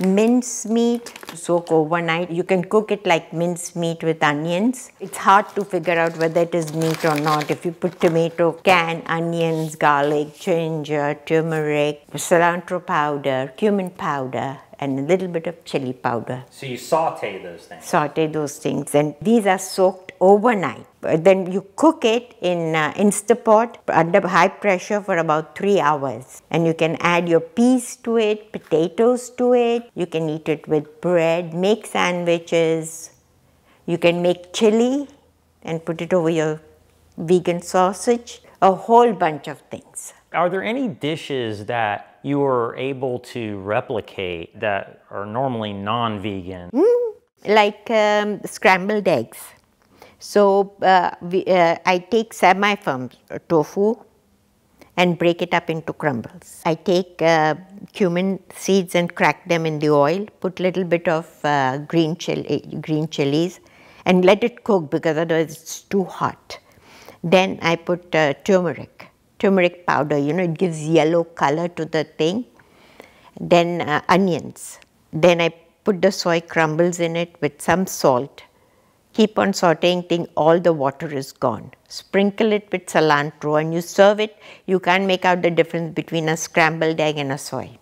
mince meat, soak overnight. You can cook it like mince meat with onions. It's hard to figure out whether it is meat or not. If you put tomato, can, onions, garlic, ginger, turmeric, cilantro powder, cumin powder, and a little bit of chili powder. So you saute those things? Saute those things, and these are soaked overnight. Then you cook it in uh, Instapot under high pressure for about three hours. And you can add your peas to it, potatoes to it, you can eat it with bread, make sandwiches, you can make chili and put it over your vegan sausage, a whole bunch of things. Are there any dishes that you are able to replicate that are normally non-vegan? Mm, like um, scrambled eggs. So uh, we, uh, I take semi-firm tofu and break it up into crumbles. I take uh, cumin seeds and crack them in the oil, put a little bit of uh, green, chili, green chilies and let it cook because otherwise it's too hot. Then I put uh, turmeric. turmeric powder, you know, it gives yellow color to the thing. Then uh, onions. Then I put the soy crumbles in it with some salt. Keep on sauteing thing, all the water is gone. Sprinkle it with cilantro and you serve it. You can't make out the difference between a scrambled egg and a soy.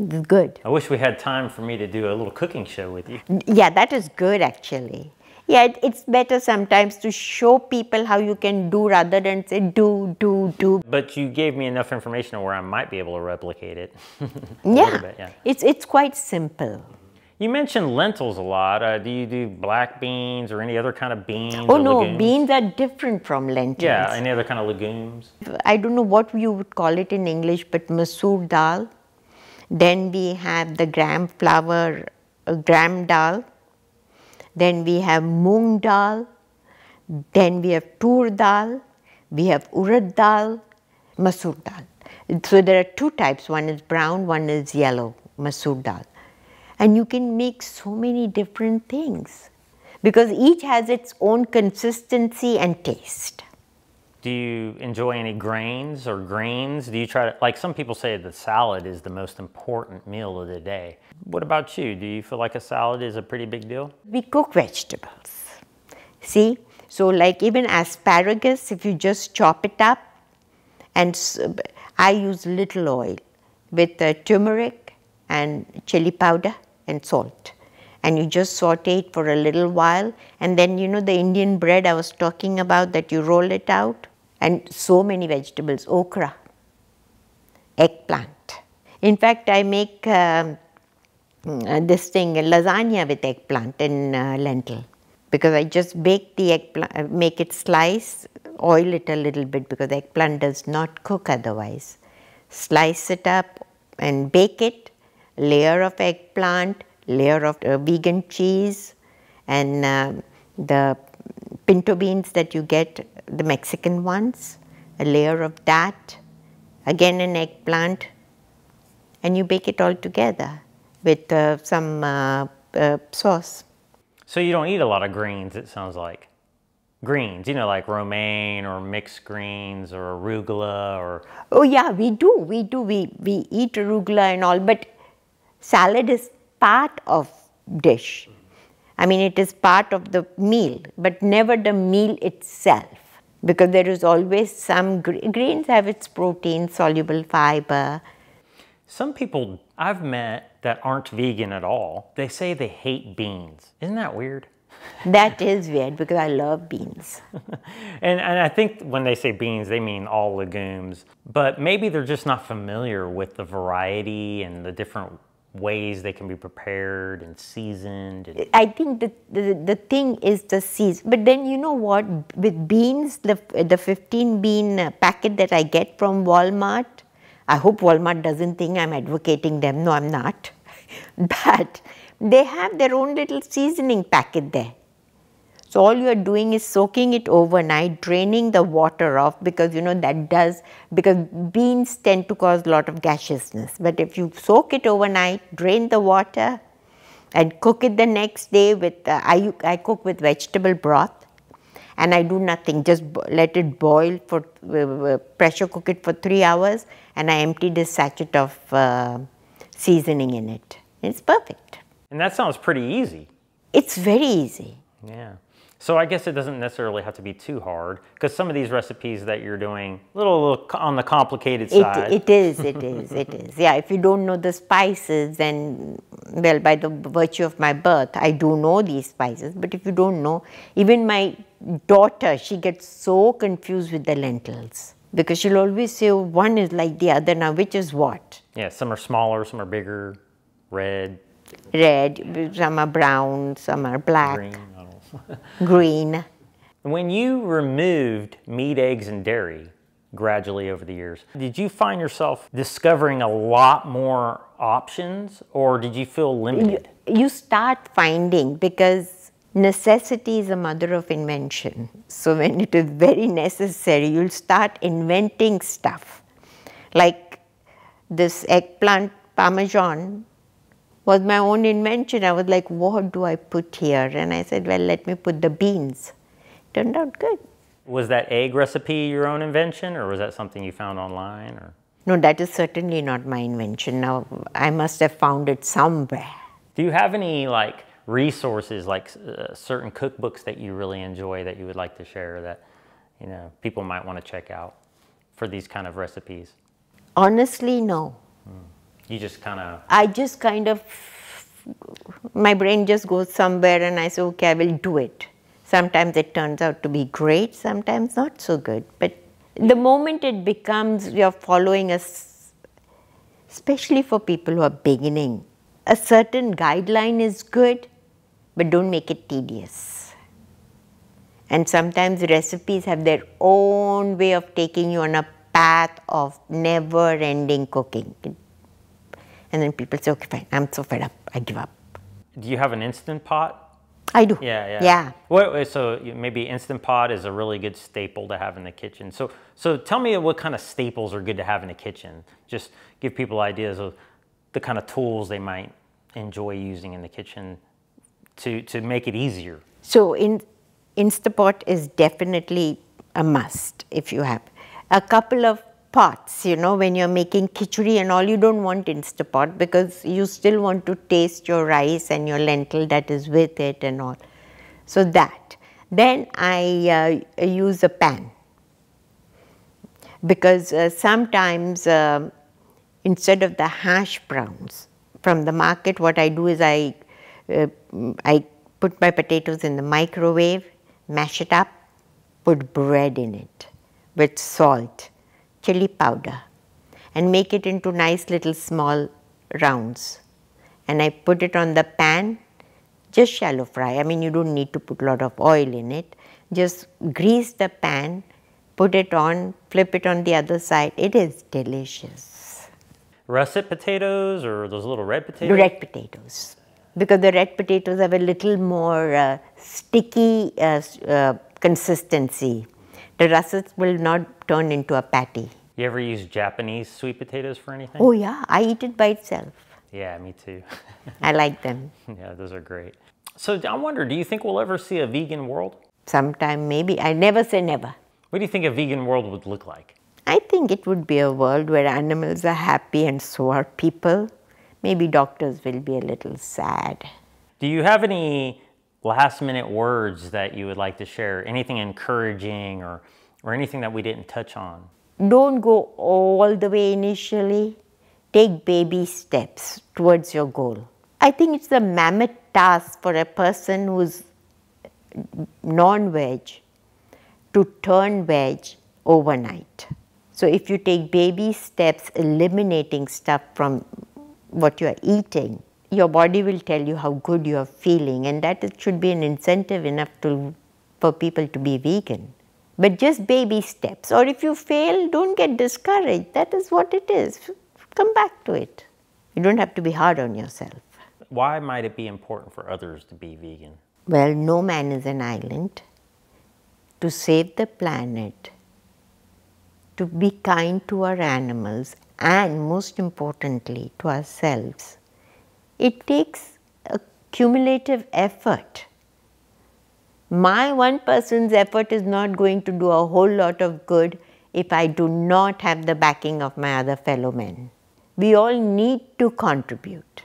It's good. I wish we had time for me to do a little cooking show with you. Yeah, that is good actually. Yeah, it, it's better sometimes to show people how you can do rather than say do, do, do. But you gave me enough information where I might be able to replicate it. Yeah. Bit, yeah, it's it's quite simple. You mentioned lentils a lot. Uh, do you do black beans or any other kind of beans? Oh, no, legumes? Beans are different from lentils. Yeah, any other kind of legumes? I don't know what you would call it in English, but masoor dal. Then we have the gram flour, uh, gram dal. Then we have moong dal. Then we have tur dal. We have urad dal, masoor dal. So there are two types. One is brown, one is yellow, masoor dal. And you can make so many different things because each has its own consistency and taste. Do you enjoy any grains or grains? Do you try to, like some people say, the salad is the most important meal of the day. What about you? Do you feel like a salad is a pretty big deal? We cook vegetables. See, so like even asparagus, if you just chop it up, and I use little oil with uh, turmeric and chili powder and salt. And you just saute it for a little while. And then, you know, the Indian bread I was talking about that you roll it out. And so many vegetables, okra, eggplant. In fact, I make uh, this thing, lasagna with eggplant and uh, lentil. Because I just bake the eggplant, make it slice, oil it a little bit because the eggplant does not cook otherwise. Slice it up and bake it, layer of eggplant, layer of uh, vegan cheese and uh, the pinto beans that you get, the Mexican ones, a layer of that, again an eggplant, and you bake it all together with uh, some uh, uh, sauce. So you don't eat a lot of greens, it sounds like. Greens, you know, like romaine or mixed greens or arugula or... Oh yeah, we do, we do, we, we eat arugula and all, but salad is part of dish. I mean, it is part of the meal, but never the meal itself, because there is always some gre- greens have its protein, soluble fiber. Some people I've met that aren't vegan at all, they say they hate beans. Isn't that weird? That is weird because I love beans. and, and I think when they say beans, they mean all legumes, but maybe they're just not familiar with the variety and the different ways they can be prepared and seasoned. And I think the, the, the thing is the season. But then you know what, with beans, the, the fifteen bean packet that I get from Walmart, I hope Walmart doesn't think I'm advocating them. No, I'm not. But they have their own little seasoning packet there. So all you are doing is soaking it overnight, draining the water off because you know that does, because beans tend to cause a lot of gaseousness. But if you soak it overnight, drain the water and cook it the next day with, uh, I, I cook with vegetable broth and I do nothing, just let it boil for, uh, pressure cook it for three hours and I empty this sachet of uh, seasoning in it. It's perfect. And that sounds pretty easy. It's very easy. Yeah. So I guess it doesn't necessarily have to be too hard because some of these recipes that you're doing, a little, little on the complicated side. It, it is, it is, it is. Yeah, if you don't know the spices, then, well, by the virtue of my birth, I do know these spices. But if you don't know, even my daughter, she gets so confused with the lentils because she'll always say, oh, one is like the other. Now, which is what? Yeah, some are smaller, some are bigger, red. Red, some are brown, some are black. Green. Green. When you removed meat, eggs, and dairy gradually over the years, did you find yourself discovering a lot more options or did you feel limited? You, you start finding because necessity is the mother of invention. So when it is very necessary, you'll start inventing stuff. Like this eggplant parmesan was my own invention. I was like, what do I put here? And I said, well, let me put the beans. Turned out good. Was that egg recipe your own invention or was that something you found online? Or? No, that is certainly not my invention. Now, I must have found it somewhere. Do you have any like resources, like uh, certain cookbooks that you really enjoy that you would like to share that you know people might want to check out for these kind of recipes? Honestly, no. Hmm. You just kind of... I just kind of, my brain just goes somewhere and I say, okay, I will do it. Sometimes it turns out to be great, sometimes not so good. But the moment it becomes, you're following us, especially for people who are beginning a certain guideline is good, but don't make it tedious. And sometimes recipes have their own way of taking you on a path of never-ending cooking. And then people say, okay, fine, I'm so fed up, I give up. Do you have an Instant Pot? I do. Yeah, yeah. yeah. Well, so maybe Instant Pot is a really good staple to have in the kitchen. So, so tell me what kind of staples are good to have in the kitchen. Just give people ideas of the kind of tools they might enjoy using in the kitchen to, to make it easier. So in, Instapot is definitely a must if you have. A couple of pots, you know, when you're making khichdi and all, you don't want Instapot because you still want to taste your rice and your lentil that is with it and all. So that. Then I uh, use a pan because uh, sometimes uh, instead of the hash browns from the market, what I do is I, uh, I put my potatoes in the microwave, mash it up, put bread in it with salt, chili powder, and make it into nice little small rounds. And I put it on the pan, just shallow fry. I mean, you don't need to put a lot of oil in it. Just grease the pan, put it on, flip it on the other side. It is delicious. Russet potatoes or those little red potatoes? Red potatoes. Because the red potatoes have a little more uh, sticky uh, uh, consistency. The russets will not turn into a patty. You ever use Japanese sweet potatoes for anything? Oh yeah, I eat it by itself. Yeah, me too. I like them. Yeah, those are great. So I wonder, do you think we'll ever see a vegan world? Sometime maybe. I never say never. What do you think a vegan world would look like? I think it would be a world where animals are happy and so are people. Maybe doctors will be a little sad. Do you have any last minute words that you would like to share? Anything encouraging or, or anything that we didn't touch on? Don't go all the way initially. Take baby steps towards your goal. I think it's a mammoth task for a person who's non-veg to turn veg overnight. So if you take baby steps eliminating stuff from what you are eating, your body will tell you how good you are feeling, and that it should be an incentive enough to, for people to be vegan. But just baby steps, or if you fail, don't get discouraged. That is what it is. Come back to it. You don't have to be hard on yourself. Why might it be important for others to be vegan? Well, no man is an island. To save the planet, to be kind to our animals, and most importantly to ourselves, it takes a cumulative effort. My one person's effort is not going to do a whole lot of good if I do not have the backing of my other fellow men. We all need to contribute.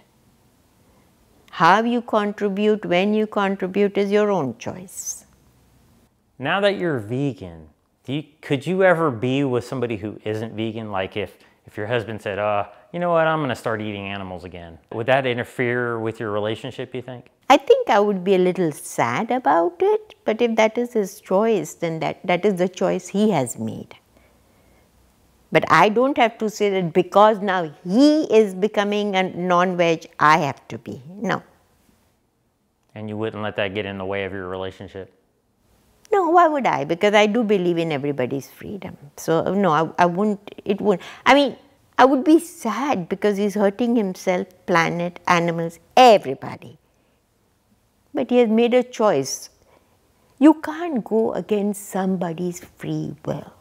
How you contribute, when you contribute is your own choice. Now that you're vegan, do you, could you ever be with somebody who isn't vegan? Like if, if your husband said, uh, you know what, I'm going to start eating animals again. Would that interfere with your relationship, you think? I think I would be a little sad about it, but if that is his choice, then that, that is the choice he has made. But I don't have to say that because now he is becoming a non-veg, I have to be. No. And you wouldn't let that get in the way of your relationship? No, why would I? Because I do believe in everybody's freedom. So no, I, I wouldn't, it wouldn't. I mean, I would be sad because he's hurting himself, planet, animals, everybody. But he has made a choice. You can't go against somebody's free will.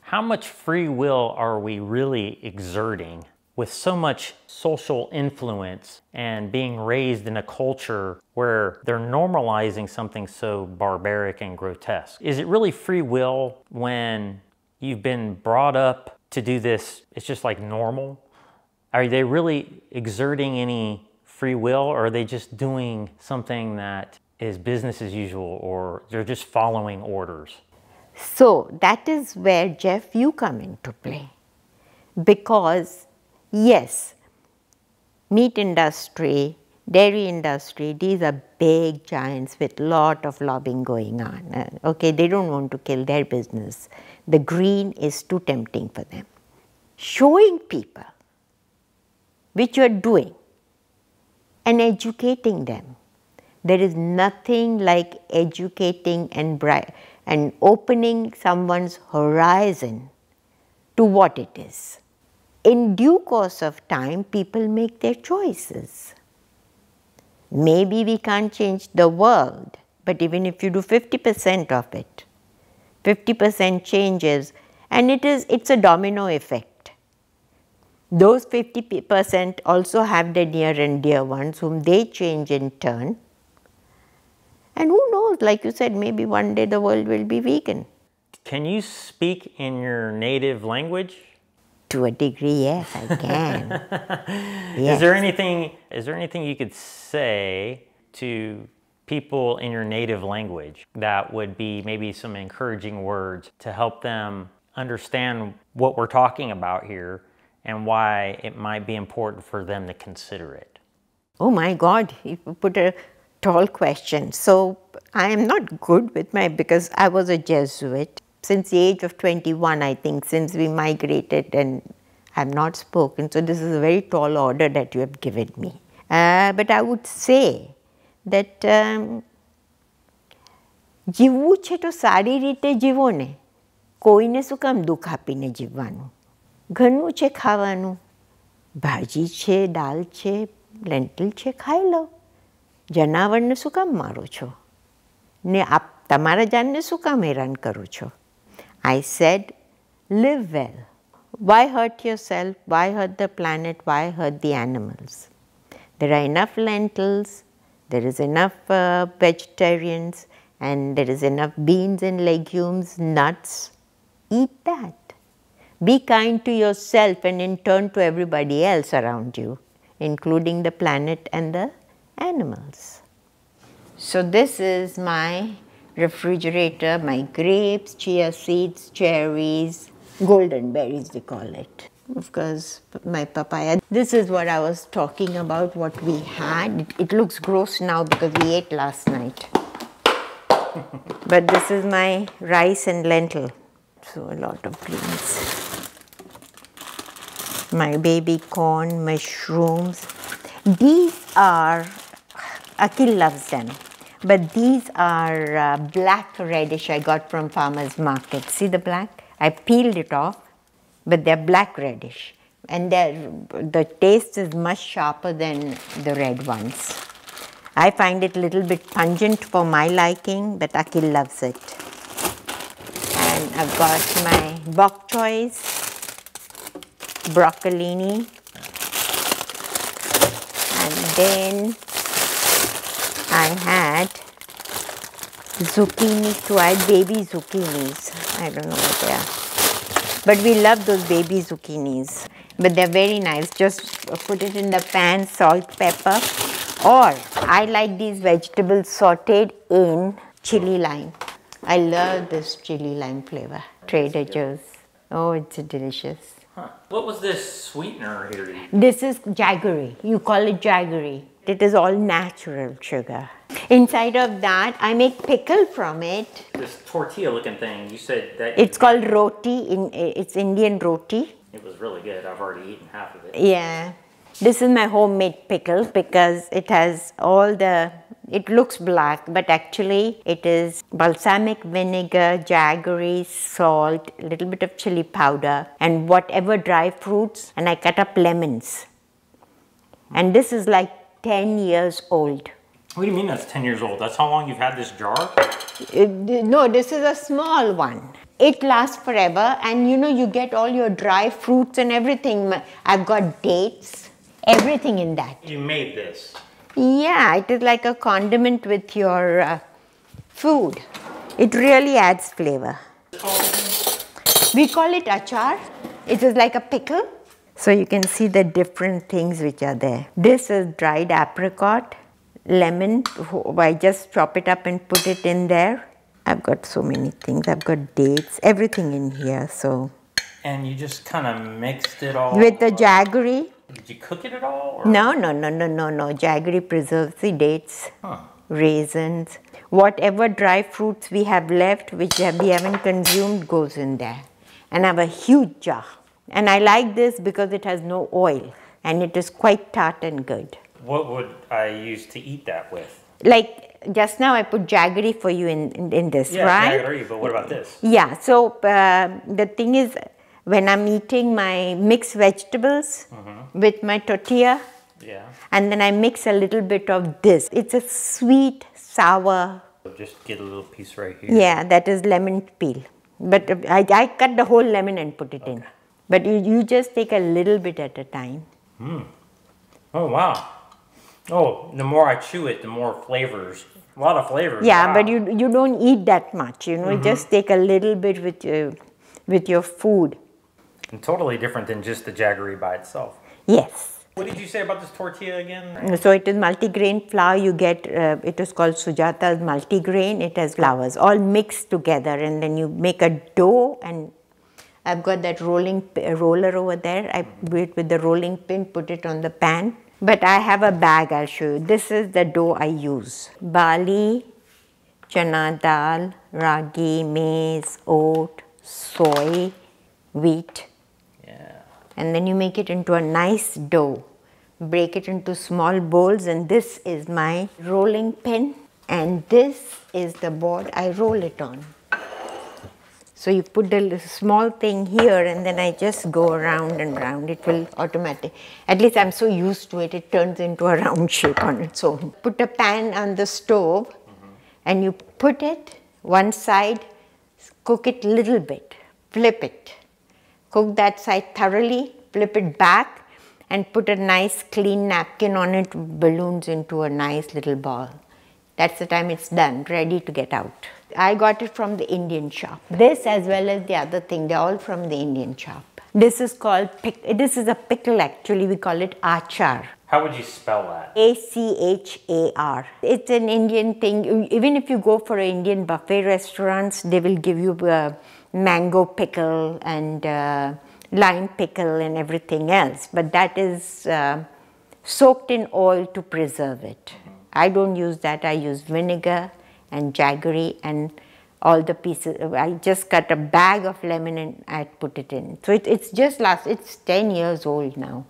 How much free will are we really exerting with so much social influence and being raised in a culture where they're normalizing something so barbaric and grotesque? Is it really free will when you've been brought up to do this, it's just like normal? Are they really exerting any free will, or are they just doing something that is business as usual, or they're just following orders? So that is where, Jeff, you come into play. Because yes, meat industry, dairy industry, these are big giants with lot of lobbying going on. Okay, they don't want to kill their business. The green is too tempting for them. Showing people, which you are doing, and educating them. There is nothing like educating and bri- and opening someone's horizon to what it is. In due course of time, people make their choices. Maybe we can't change the world, but even if you do fifty percent of it, fifty percent changes, and it is, it's a domino effect. Those fifty percent also have their near and dear ones whom they change in turn. And who knows, like you said, maybe one day the world will be vegan. Can you speak in your native language? To a degree, yes, I can. Yes. Is there anything, is there anything you could say to people in your native language that would be maybe some encouraging words to help them understand what we're talking about here and why it might be important for them to consider it? Oh my God, you put a tall question. So I am not good with my, because I was a Jesuit. Since the age of twenty-one, I think, since we migrated, and I have not spoken. So this is a very tall order that you have given me. Uh, but I would say that um, જીવવું છે તો સારી રીતે જીવો ને કોઈને શું કામ દુઃખ આપીને જીવવાનું ઘણું છે ખાવાનું ભાજી છે દાળ છે લેન્ટિલ છે ખાઈ લો જનાવરને શું કામ મારો છો ને આપ તમારા જાનને શું કામ હેરાન કરો છો I said live well why hurt yourself why hurt the planet why hurt the animals there are enough lentils there is enough uh, vegetarians and there is enough beans and legumes, nuts. Eat that. Be kind to yourself and in turn to everybody else around you, including the planet and the animals. So this is my refrigerator, my grapes, chia seeds, cherries, golden berries we call it. Of course, my papaya. This is what I was talking about, what we had. It, it looks gross now because we ate last night. But this is my rice and lentil. So a lot of greens. My baby corn, mushrooms. These are, Akhil loves them. But these are uh, black radish I got from farmer's market. See the black? I peeled it off. But they're black radish and the taste is much sharper than the red ones. I find it a little bit pungent for my liking, but Akhil loves it. And I've got my bok choys, broccolini, and then I had zucchini too. I had baby zucchinis. I don't know what they are. But we love those baby zucchinis. But they're very nice. Just put it in the pan, salt, pepper. Or I like these vegetables sauteed in chili lime. I love this chili lime flavor. Trader Joe's. Oh, it's delicious. Huh. What was this sweetener here? This is jaggery. You call it jaggery. It is all natural sugar. Inside of that, I make pickle from it. This tortilla-looking thing, you said that... It's called roti. In, it's Indian roti. It was really good. I've already eaten half of it. Yeah. This is my homemade pickle because it has all the... It looks black, but actually it is balsamic vinegar, jaggery, salt, a little bit of chili powder, and whatever dry fruits, and I cut up lemons. And this is like ten years old. What do you mean that's ten years old? That's how long you've had this jar? It, no, this is a small one. It lasts forever and you know you get all your dry fruits and everything. I've got dates, everything in that. You made this? Yeah, it is like a condiment with your uh, food. It really adds flavor. Oh. We call it achar. It is like a pickle. So you can see the different things which are there. This is dried apricot. Lemon, I just chop it up and put it in there. I've got so many things. I've got dates, everything in here, so. And you just kind of mixed it all? With the up. Jaggery. Did you cook it at all? Or? No, no, no, no, no, no. Jaggery preserves the dates, huh. Raisins. Whatever dry fruits we have left, which we haven't consumed, goes in there. And I have a huge jar. And I like this because it has no oil. And it is quite tart and good. What would I use to eat that with? Like just now I put jaggery for you in, in, in this, yeah, right? Yeah, jaggery, but what about this? Yeah, so uh, the thing is, when I'm eating my mixed vegetables mm-hmm. with my tortilla, yeah, and then I mix a little bit of this. It's a sweet, sour. Just get a little piece right here. Yeah, that is lemon peel. But I, I cut the whole lemon and put it okay. in. But you, you just take a little bit at a time. Mm. Oh, wow. Oh, the more I chew it, the more flavors. A lot of flavors. Yeah, wow. But you you don't eat that much, you know. Mm-hmm. Just take a little bit with your, with your food. And totally different than just the jaggery by itself. Yes. What did you say about this tortilla again? So it is multigrain flour. You get, uh, it is called Sujata's multigrain. It has flours all mixed together, and then you make a dough. And I've got that rolling uh, roller over there. I do it with the rolling pin, put it on the pan. But I have a bag, I'll show you. This is the dough I use. Barley, chana dal, ragi, maize, oat, soy, wheat. Yeah. And then you make it into a nice dough. Break it into small bowls, and this is my rolling pin. And this is the board I roll it on. So you put the small thing here, and then I just go around and round. It will automatic. At least I'm so used to it, it turns into a round shape on its own. Put a pan on the stove, mm-hmm. and you put it one side, cook it little bit, flip it. Cook that side thoroughly, flip it back, and put a nice clean napkin on it, balloons into a nice little ball. That's the time it's done, ready to get out. I got it from the Indian shop. This as well as the other thing, they're all from the Indian shop. This is called, pick, this is a pickle actually, we call it achar. How would you spell that? A C H A R. It's an Indian thing. Even if you go for an Indian buffet restaurants, they will give you a mango pickle and uh, lime pickle and everything else. But that is uh, soaked in oil to preserve it. I don't use that, I use vinegar and jaggery and all the pieces. I just cut a bag of lemon and I put it in. So it, it's just last, it's ten years old now.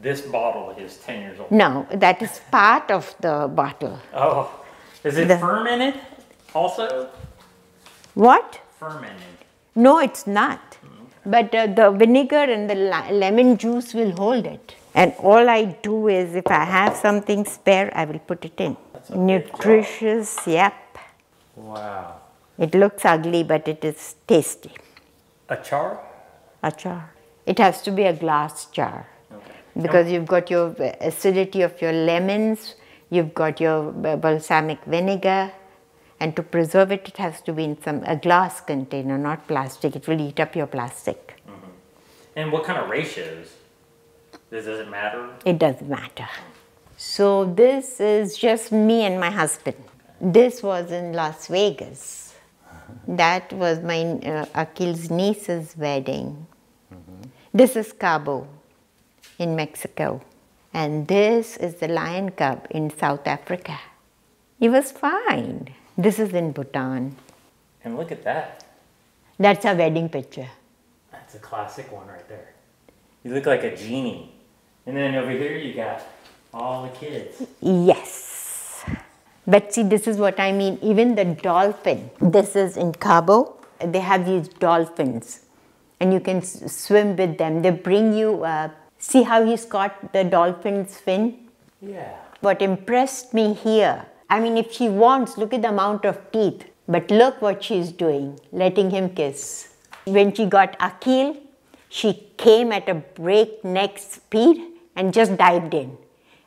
This bottle is ten years old? No, that is part of the bottle. Oh, is it the, fermented also? What? Fermented. No, it's not. Okay. But uh, the vinegar and the lemon juice will hold it. And all I do is, if I have something spare, I will put it in. Nutritious, yep. Wow. It looks ugly, but it is tasty. A jar? A jar. It has to be a glass jar. Okay. Because you've got your acidity of your lemons, you've got your balsamic vinegar, and to preserve it, it has to be in some a glass container, not plastic. It will eat up your plastic. Mm-hmm. And what kind of ratios? Does it matter? It doesn't matter. So this is just me and my husband. This was in Las Vegas. That was my uh, Akhil's niece's wedding. Mm-hmm. This is Cabo in Mexico. And this is the lion cub in South Africa. He was fine. This is in Bhutan. And look at that. That's our wedding picture. That's a classic one right there. You look like a genie. And then over here you got all the kids. Yes. But see, this is what I mean. Even the dolphin. This is in Cabo. They have these dolphins. And you can swim with them. They bring you... Uh, see how he's caught the dolphin's fin? Yeah. What impressed me here. I mean, if she wants, look at the amount of teeth. But look what she's doing. Letting him kiss. When she got Akhil, she came at a breakneck speed and just dived in.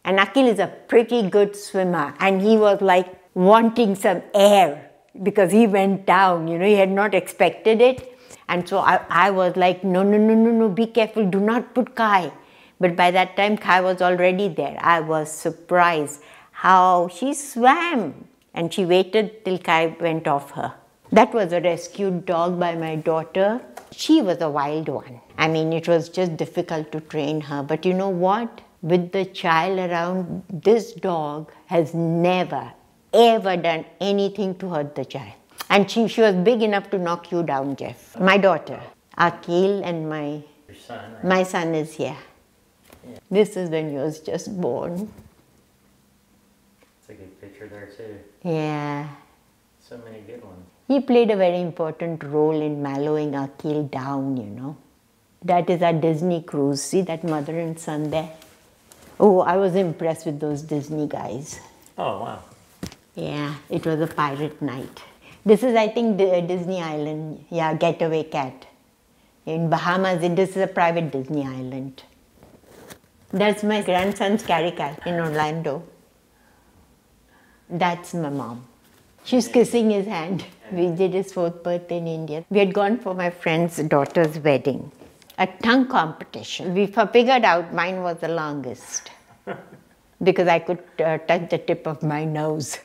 And Akhil is a pretty good swimmer, and he was like wanting some air because he went down, you know, he had not expected it. And so I, I was like, no, no, no, no, no, be careful, do not put Kai. But by that time, Kai was already there. I was surprised how she swam, and she waited till Kai went off her. That was a rescued dog by my daughter. She was a wild one. I mean, it was just difficult to train her. But you know what? With the child around, this dog has never, ever done anything to hurt the child. And she, she was big enough to knock you down, Jeff. My daughter, Akhil, and my, Your son, right? my son is here. Yeah. This is when he was just born. It's a good picture there too. Yeah. So many good ones. He played a very important role in mellowing Akhil down, you know. That is our Disney cruise. See that mother and son there? Oh, I was impressed with those Disney guys. Oh, wow. Yeah, it was a pirate night. This is, I think, the Disney Island. Yeah, Getaway Cat. In Bahamas, this is a private Disney Island. That's my grandson's carry cat in Orlando. That's my mom. She's kissing his hand. We did his fourth birthday in India. We had gone for my friend's daughter's wedding. A tongue competition. We figured out mine was the longest because I could uh, touch the tip of my nose.